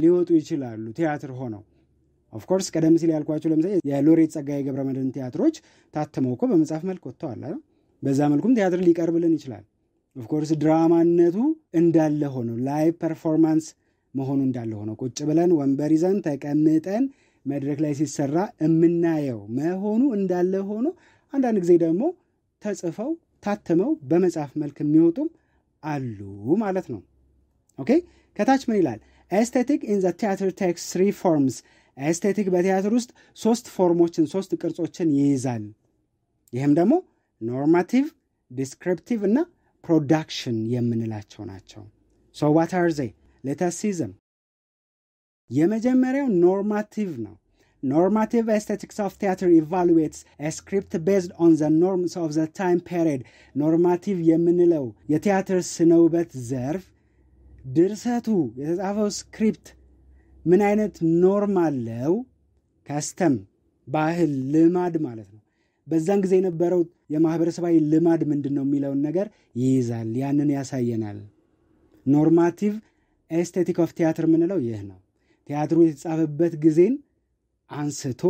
ሊወጡ ይችላሉ ቲያትር ሆነው. Of course ቀደም ሲል ያልኳችሁ ለምሳሌ የሎሬት ጸጋዬ ገብረመድህን ቲያትሮች ታትመው እኮ በመጽሐፍ መልክ ወጥተዋል አይደል? በዛ መልኩም ቲያትር ሊቀርብልን ይችላል. Of course, drama netu እንዳለ ሆኖ live performance መሆኑ እንዳለ ሆኖ ቁጭ ብለን ወንበር ይዘን ተቀምጠን መድረክ ላይ ሲሰራ እምናየው መሆኑ እንዳለ ሆኖ አንዳንድ ጊዜ ደግሞ ተጽፈው ታተመው በመጽሐፍ መልክ የሚወጡም አሉ ማለት ነው ኦኬ ከታች ምን ይላል aesthetic in the theater takes three forms aesthetic በቲያትር ውስጥ ሶስት ፎርሞችን ሶስት ቅርጾችን ይይዛል ይሄም ደግሞ normative descriptive እና Production የምንላቸው ናቸው. So what are they? Let us see them. የመጀመሪያው normative ነው. Normative aesthetics of theater evaluates a script based on the norms of the time period. Normative የምንለው የቲያትር ስነ ውበት ዘርፍ ድርሰቱ የተጻፈው ስክሪፕት ምን አይነት ኖርም አለው? ከስተም ባህል ልማድ ማለት ነው. በዛን ጊዜ የነበረው የማህበረሰባዊ ልማድ ምንድነው የሚለው ነገር ይይዛል ያንን ያሳየናል ኖርማቲቭ ኤስቴቲክ ኦፍ ቲያትር ምንለው ይሄ ነው ቲያትሩ የተጻፈበት ጊዜን አንስቶ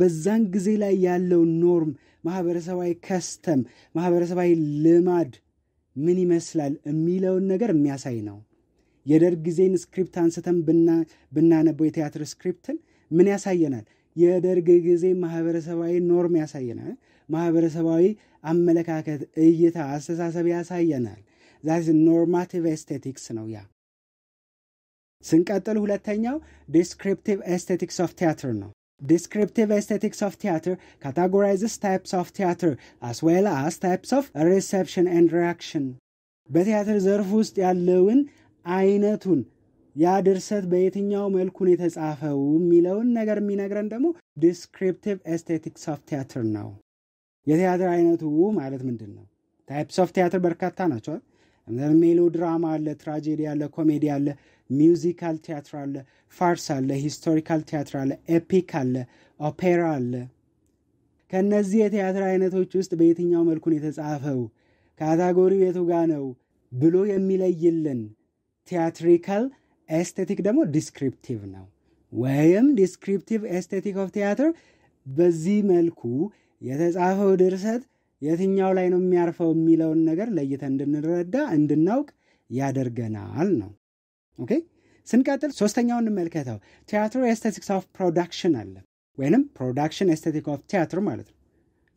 በዛን ጊዜ ላይ ያለው ኖርም ማህበረሰባዊ ከስተም ማህበረሰባዊ ልማድ ምን ይመስላል የሚለው ነገር የሚያሳይ ነው የደርግ ጊዜን ስክሪፕት አንስተን ብናነበው የቲያትር ስክሪፕትን ምን ያሳየናል የደርግ ጊዜ ማህበረሰባዊ ኖርም ያሳየናል ማህበረሰባዊ አመለካከት እይታ አስተሳሰብ ያሳየናል that is normative aesthetics ነው ያ ስንቀጥል ሁለተኛው descriptive aesthetics of theater ነው descriptive aesthetics of theater categorizes types of theater as well as types of reception and reaction በቲያትር ዘርፍ ውስጥ ያለውን አይነቱን ያድርሰት በየትኛው መልኩ ነው የተጻፈው የሚለው ነገር የሚነግረን ደግሞ descriptive aesthetics of theater ነው የቲያትር አይነቱ ማለት ምንድነው types of theater በርካታ ናቸው እንደ ሜሎድራማ አለ ትራጀዲ አለ ኮሜዲ አለ ሚውዚካል ቲያትር አለ ፋርስ አለ ሂስቶሪካል ቲያትር አለ ኤፒክ አለ ኦፔራ አለ ከነዚህ የቲያትር አይነቶች ውስጥ በየትኛው መልኩ ነው የተጻፈው ካታጎሪው የቱ ጋር ነው ብሎ የሚለይልን theatrical aesthetic ደግሞ descriptive ነው ወይም descriptive aesthetic of theater በዚህ መልኩ የተጻፈው ድርሰት የትኛው ላይ ነው የሚያርፈው የሚለው ነገር ለይተን እንድንረዳ እንድናውቅ ያደርገናል ነው ኦኬ ስንቀጥል ሶስተኛውን እንመልከተው theater aesthetics of production አለ ወይንም production aesthetic of theater ማለት ነው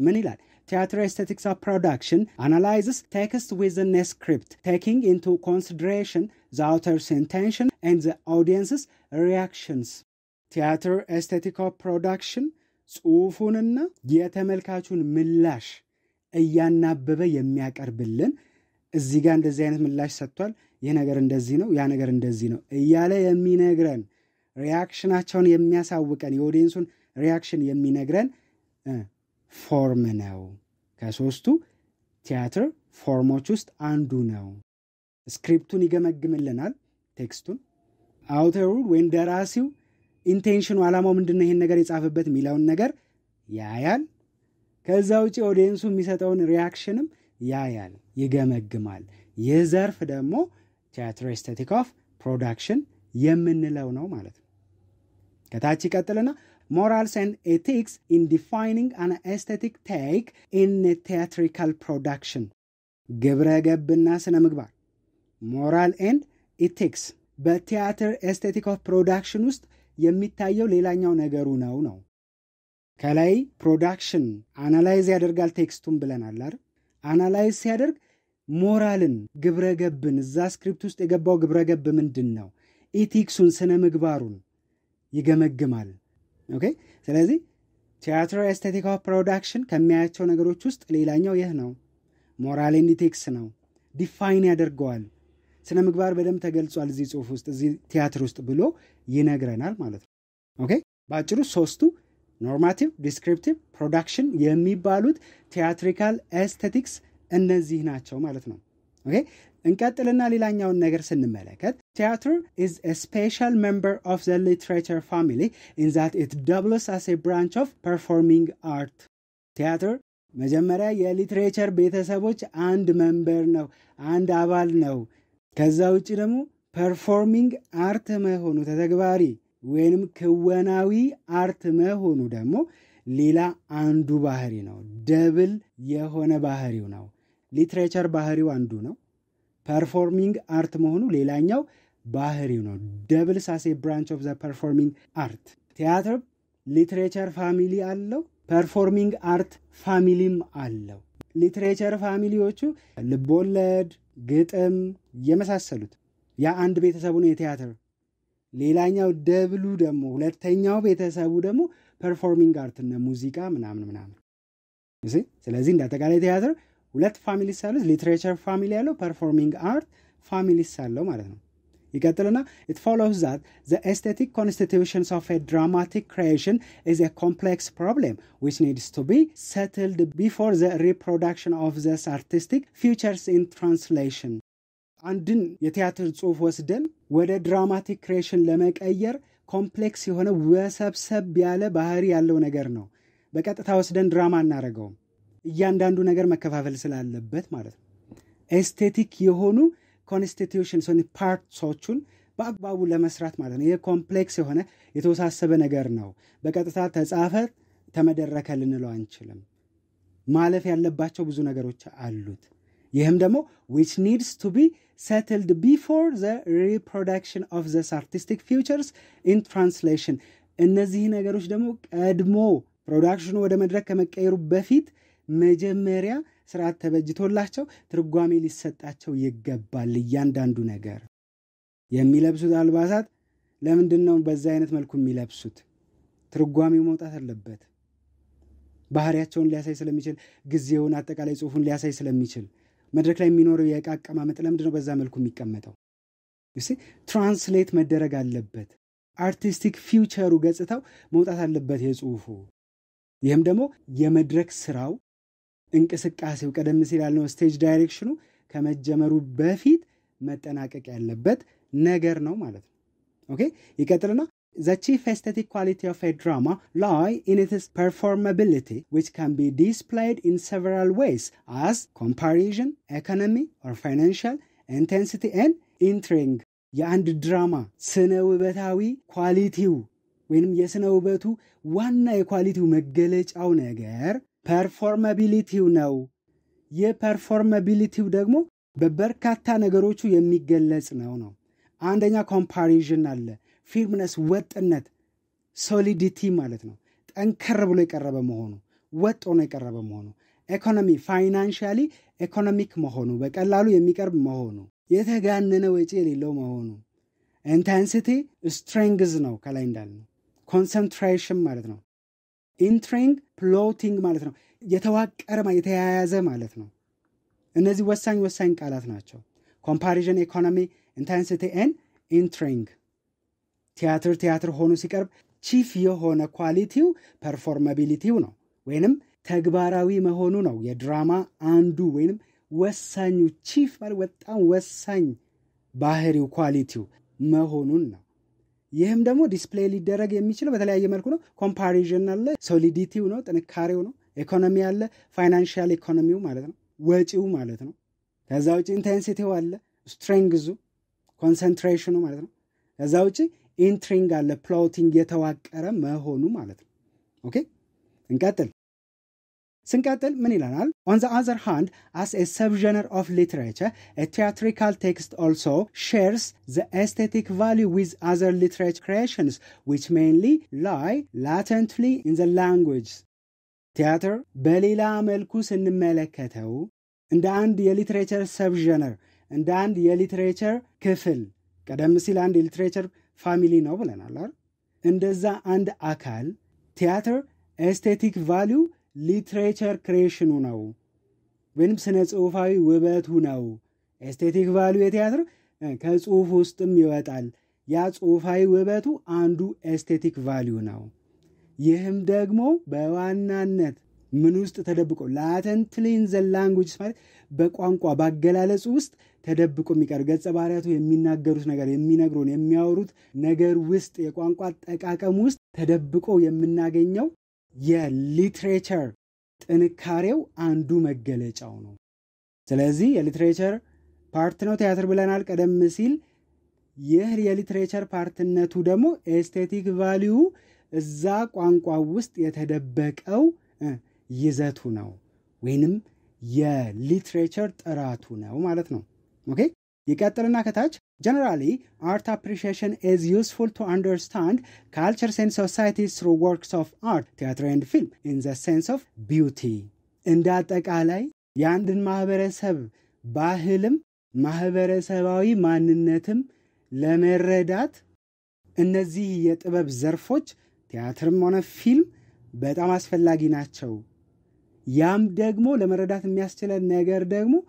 ምን ይላል Theater aesthetics of production analyzes text within a script, taking into consideration the author's intention and the audience's reactions. Theater aesthetical production, ጽሑፉንና የተመልካቹን ምላሽ እያናበበ የሚያቀርብልን እዚህ ጋር እንደዚህ አይነት ምላሽ ሰጥቷል ይሄ ነገር እንደዚህ ነው ያ ነገር እንደዚህ ነው እያለ የሚነግረን ሪአክሽናቸውን የሚያሳውቀን የኦዲየንሱን ሪአክሽን የሚነግረን ፎርም ነው ከሶስቱ ቲያትር ፎርሞች ውስጥ አንዱ ነው ስክሪፕቱን ይገመግምልናል ቴክስቱን አውተሩ ወይም ደራሲው ኢንቴንሽኑ አላማው ምንድነው ይሄን ነገር የጻፈበት ሚላውን ነገር ያያል ከዛ ውጪ ኦዲየንሱ የሚሰጠውን ሪአክሽንም ያያል ይገመግማል የዘርፍ ደግሞ ቲያትር ኤስቴቲክ ኦፍ ፕሮዳክሽን የምንለው ነው ማለት ነው ከታች ይቀጥልና morals and ethics in defining an aesthetic take in a theatrical production ግብረ ገብና ስነ ምግባር moral and ethics በቲያትር ኤስቴቲክ ኦፍ ፕሮዳክሽን ውስጥ የሚታየው ሌላኛው ነገሩ ነው ከላይ ፕሮዳክሽን አናላይዝ ያደርጋል ቴክስቱን ብለናል አይደል አናላይዝ ያደርግ ሞራልን ግብረ ገብን እዛ ስክሪፕት ውስጥ የገባው ግብረ ገብ ምንድነው ኢቲክሱን ስነ ምግባሩን ይገመግማል ኦኬ ስለዚህ ቲያትር ኤስቴቲክ ኦፍ ፕሮዳክሽን ከሚያያቸው ነገሮች ውስጥ ሌላኛው ይህ ነው ሞራል ኤንድ ኢቲክስ ነው ዲፋይን ያደርገዋል ስነ ምግባር በደም ተገልጿል እዚህ ጽሑፍ ውስጥ እዚህ ቲያትር ውስጥ ብሎ ይነግረናል ማለት ነው ኦኬ ባጭሩ ሶስቱ ኖርማቲቭ ዲስክሪፕቲቭ ፕሮዳክሽን የሚባሉት ቲያትሪካል ኤስቴቲክስ እነዚህ ናቸው ማለት ነው ኦኬ እንቀጥልና ሌላኛውን ነገር ስንመለከት theater is a special member of the literature family in that it doubles as a branch of performing art theater መጀመሪያ የሊትሬቸር ቤተሰቦች አንድ ሜምበር ነው አንድ አባል ነው ከዛ ውጪ ደግሞ performing art መሆኑ ተተግባሪ ወይንም ክወናዊ አርት መሆኑ ደግሞ ሌላ አንዱ ባህሪ ነው ደብል የሆነ ባህሪው ነው ሊትሬቸር ባህሪው አንዱ ነው performing art መሆኑ ሌላኛው ባህሪው ነው ደብል ሳሴ branch of the performing art theater literature family አለው performing art familyም አለው ሊትሬቸር ፋሚሊዎቹ ልቦለድ ግጥም የመሳሰሉት ያ አንድ ቤተሰቡ ነው የቲያትር ሌላኛው ደብሉ ደሞ ሁለተኛው ቤተሰቡ ደሞ performing art እና ሙዚቃ ምናምን እሺ ስለዚህ እንደተቃለ ቲያትር ሁለት ፋሚሊ ሳይለስ literature family ያለው performing art family ሳይለው ማለት ነው ይቀጥልና it follows that the aesthetic constitutions of a dramatic creation is a complex problem which needs to be settled before the reproduction of the artistic features in translation አንድን የቲያትር ጽሑፍ ወስደን ወደ ድራማቲክ ክሬሽን ለመቀየር ኮምፕሌክስ የሆነ ወሰብሰብ ያለ ባህሪ ያለው ነገር ነው በቀጥታ ወስደን ድራማ እናደርገው እያንዳንዱ ነገር መከፋፈል ስላለበት ማለት ነው ኤስቴቲክ የሆኑ ኮንስቲቲዩሽንስ ኦን ፓርትሶቹን በአግባቡ ለመስራት ማለት ነው የኮምፕሌክስ የሆነ የተወሳሰበ ነገር ነው በቀጥታ ተጻፈ ተመደረከ ልንለው አንችልም ማለፍ ያለባቸው ብዙ ነገሮች አሉት ይሄም ደግሞ which needs to be settled before the reproduction of the artistic features in translation እነዚህ ነገሮች ደግሞ ቀድሞ ፕሮዳክሽኑ ወደ መድረክ ከመቀየሩ በፊት መጀመሪያ ስርዓት ተበጅቶላቸው ትርጓሜ ሊሰጣቸው ይገባል እያንዳንዱ ነገር የሚለብሱት አልባሳት ለምንድነው በዛ አይነት መልኩ የሚለብሱት ትርጓሜው መውጣት አለበት ባህሪያቸውን ሊያሳይ ስለሚችል ግዚያውን አጠቃላይ ጽሑፉን ሊያሳይ ስለሚችል መድረክ ላይ የሚኖረው የቃቀማመጥ ለምንድነው በዛ መልኩ የሚቀመጠው እሺ ትራንስሌት መደረግ አለበት አርቲስቲክ ፊውቸሩ ገጽታው መውጣት አለበት የጽሑፉ ይሄም ደግሞ የመድረክ ስራው እንቅስቃሴው ቀደም ሲል ያለው ስቴጅ ዳይሬክሽኑ ከመጀመሩ በፊት መጠናቀቅ ያለበት ነገር ነው ማለት ነው ኦኬ ይቀጥልና The chief aesthetic quality of a drama lies in its performability, which can be displayed in several ways as comparison, economy or financial, intensity and intrigue. የአንድ ድራማ ስነ ውበታዊ ኳሊቲው ወይንም የስነ ውበቱ ዋና የኳሊቲው መገለጫው ነገር performability ነው። የperformability ደግሞ በበርካታ ነገሮቹ የሚገለጽ ነው። አንደኛ comparison አለ ፊልምነስ ወጥነት ሶሊዲቲ ማለት ነው ጠንከር ብሎ ይቀርበ መሆኑ ወጥ ሆኖ ይቀርበ መሆኑ ኢኮኖሚ ፋይናንሻሊ ኢኮኖሚክ መሆኑ በቀላሉ የሚቀርብ መሆኑ የተጋነነ ወጪ የሌለው መሆኑ ኢንተንሲቲ ስትሬንግዝ ነው ካላይ እንዳል ነው ኮንሰንትሬሽን ማለት ነው ኢንትሪንግ ፕሎቲንግ ማለት ነው የተዋቀረ የተያያዘ ማለት ነው እነዚህ ወሳኝ ቃላት ናቸው ኮምፓሪዥን ኢኮኖሚ ኢንተንሲቲ ኤንድ ኢንትሪንግ ቲያትር ሆኖ ሲቀርብ ቺፍ የሆነ ኳሊቲው ፐርፎርማቢሊቲው ነው ወይንም ተግባራዊ መሆኑ ነው የድራማ አንዱ ወይንም ወሳኙ ቺፍ ማለት በጣም ወሳኝ ባህሪው ኳሊቲው መሆኑን ነው ይሄም ደግሞ ዲስፕሌይ ሊደረግ የሚችል በተለያየ መልኩ ነው ኮምፓሪዥን አለ ሶሊዲቲው ነው ጥንካሬው ነው ኢኮኖሚ አለ ፋይናንሻል ኢኮኖሚው ማለት ነው ወጪው ማለት ነው ከዛው ኢንተንሲቲው አለ ስትሬንግዙ ኮንሰንትሬሽኑ ማለት ነው ከዛው ኢንትሪንግ አለ ፕሎቲንግ የተዋቀረ መሆኑ ማለት ነው ኦኬ እንቀጥል Sinkatel Manilanal, on the other hand, as a subgenre of literature, a theatrical text also shares the aesthetic value with other literary creations, which mainly lie latently in the language. Theater, Belila Melkus and Meleketau, and the literature subgenre, and the literature kefil, Kadamsila and the literature family novel and the and akal, theater, aesthetic value, literature creation now. When science of high webet now. Aesthetic value theater and cats of host muatal. Yats of high webetu and do aesthetic value now. Yehem degmo bewananet. Menust tadabuko latently in the language smart bequanqua baggelales ust tadabuko micargets abarat to a minagarus nagar in minagron and meaurut nagar wist a quanquat akamust tadabuko yeminageno. Yeah, literature. Tanikareu and do megalechauno. Selezi, a literature, parteno theatre bilanal cadem missil. Yeh, a literature parten natudamo, aesthetic value, zaquanqua wust yet had a back out, yezatunao. Winum, yeah, literature taratunao, malatno. Okay? Yekateranakatach. Generally, art appreciation is useful to understand cultures and societies through works of art, theater and film, in the sense of beauty. In that alay, Yandin Mahavereshev, Bahilum, Mahavereshevawi Maninetum, Lemeredat, Nazi yet above Zerfoch, theater mona film, bet amas felaginacho. Yam degmo, Lemeredat miastila neger degmo,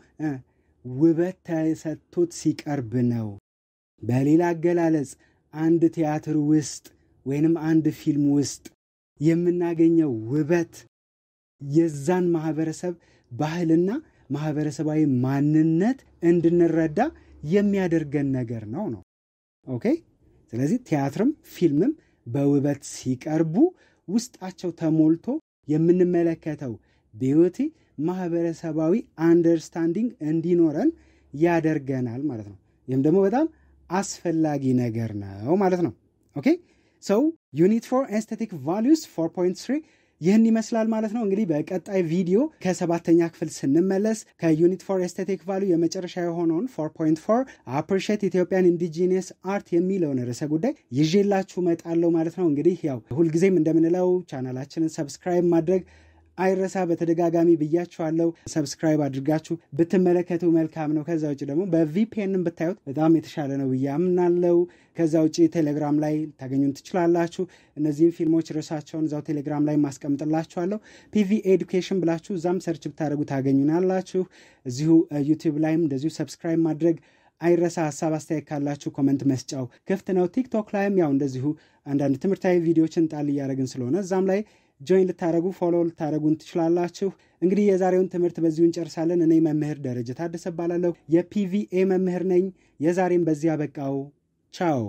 ውበት ተሰጥቶት ሲቀርብ ነው በሌላ አገላለጽ አንድ ቲያትር ውስጥ ወይንም አንድ ፊልም ውስጥ የምናገኘው ውበት የዛን ማህበረሰብ ባህልና ማህበረሰባዊ ማንነት እንድንረዳ የሚያደርገን ነገር ነው ኦኬ ስለዚህ ቲያትርም ፊልምም በውበት ሲቀርቡ ውስጣቸው ተሞልቶ የምንመለከተው ቢዩቲ ማህበረሰባዊ አንደርስታንዲንግ እንዲኖረን ያደርገናል ማለት ነው ይሄም ደግሞ በጣም አስፈላጊ ነገር ነው ማለት ነው ኦኬ so unit for aesthetic values 4.3 ይሄን ይመስላል ማለት ነው እንግዲህ በቀጣይ ቪዲዮ ከሰባተኛ ክፍል ስንመለስ ከunit for aesthetic value የመጨረሻ የሆነውን 4.4 appreciate Ethiopian indigenous art የሚለውን ርዕሰ ጉዳይ ይዤላችሁ መጣለው ማለት ነው እንግዲህ ያው ሁሉ ጊዜም እንደምንለው ቻናላችንን subscribe ማድረግ አይረሳ በተደጋጋሚ ብያችኋለሁ ሰብስክራይብ አድርጋችሁ በተመለከቱ መልካም ነው ከዛው እጪ ደግሞ በVPNም በታዩት በጣም የተሻለ ነው ብያምናለሁ ከዛው እጪ Telegram ላይ ታገኙን ትችላላችሁ እነዚህን ፊልሞች ራሳቸውን ዛው Telegram ላይ ማስቀምጥላችኋለሁ PV Education ብላችሁ ዛም ሰርች ብታደርጉ ታገኙናላችሁ እዚሁ YouTube ላይም እንደዚሁ ሰብስክራይብ ማድረግ አይረሳ ሐሳብ አስተያየት ካላችሁ ኮሜንት መስጫው ክፍት ነው TikTok ላይም ያው እንደዚሁ አንዳንድ ትምህርታዊ ቪዲዮችን ጣል ያረጋግን ስለሆነ ዛም ላይ join ልታረጉ follow ልታረጉን ትችላላችሁ እንግዲህ የዛሬውን ትምህርት በዚሁ እንጨርሳለን እኔ መምህር ደረጃ ታደሰባላለሁ የPVA መምህር ነኝ የዛሬን በዚያ በቃው ቻው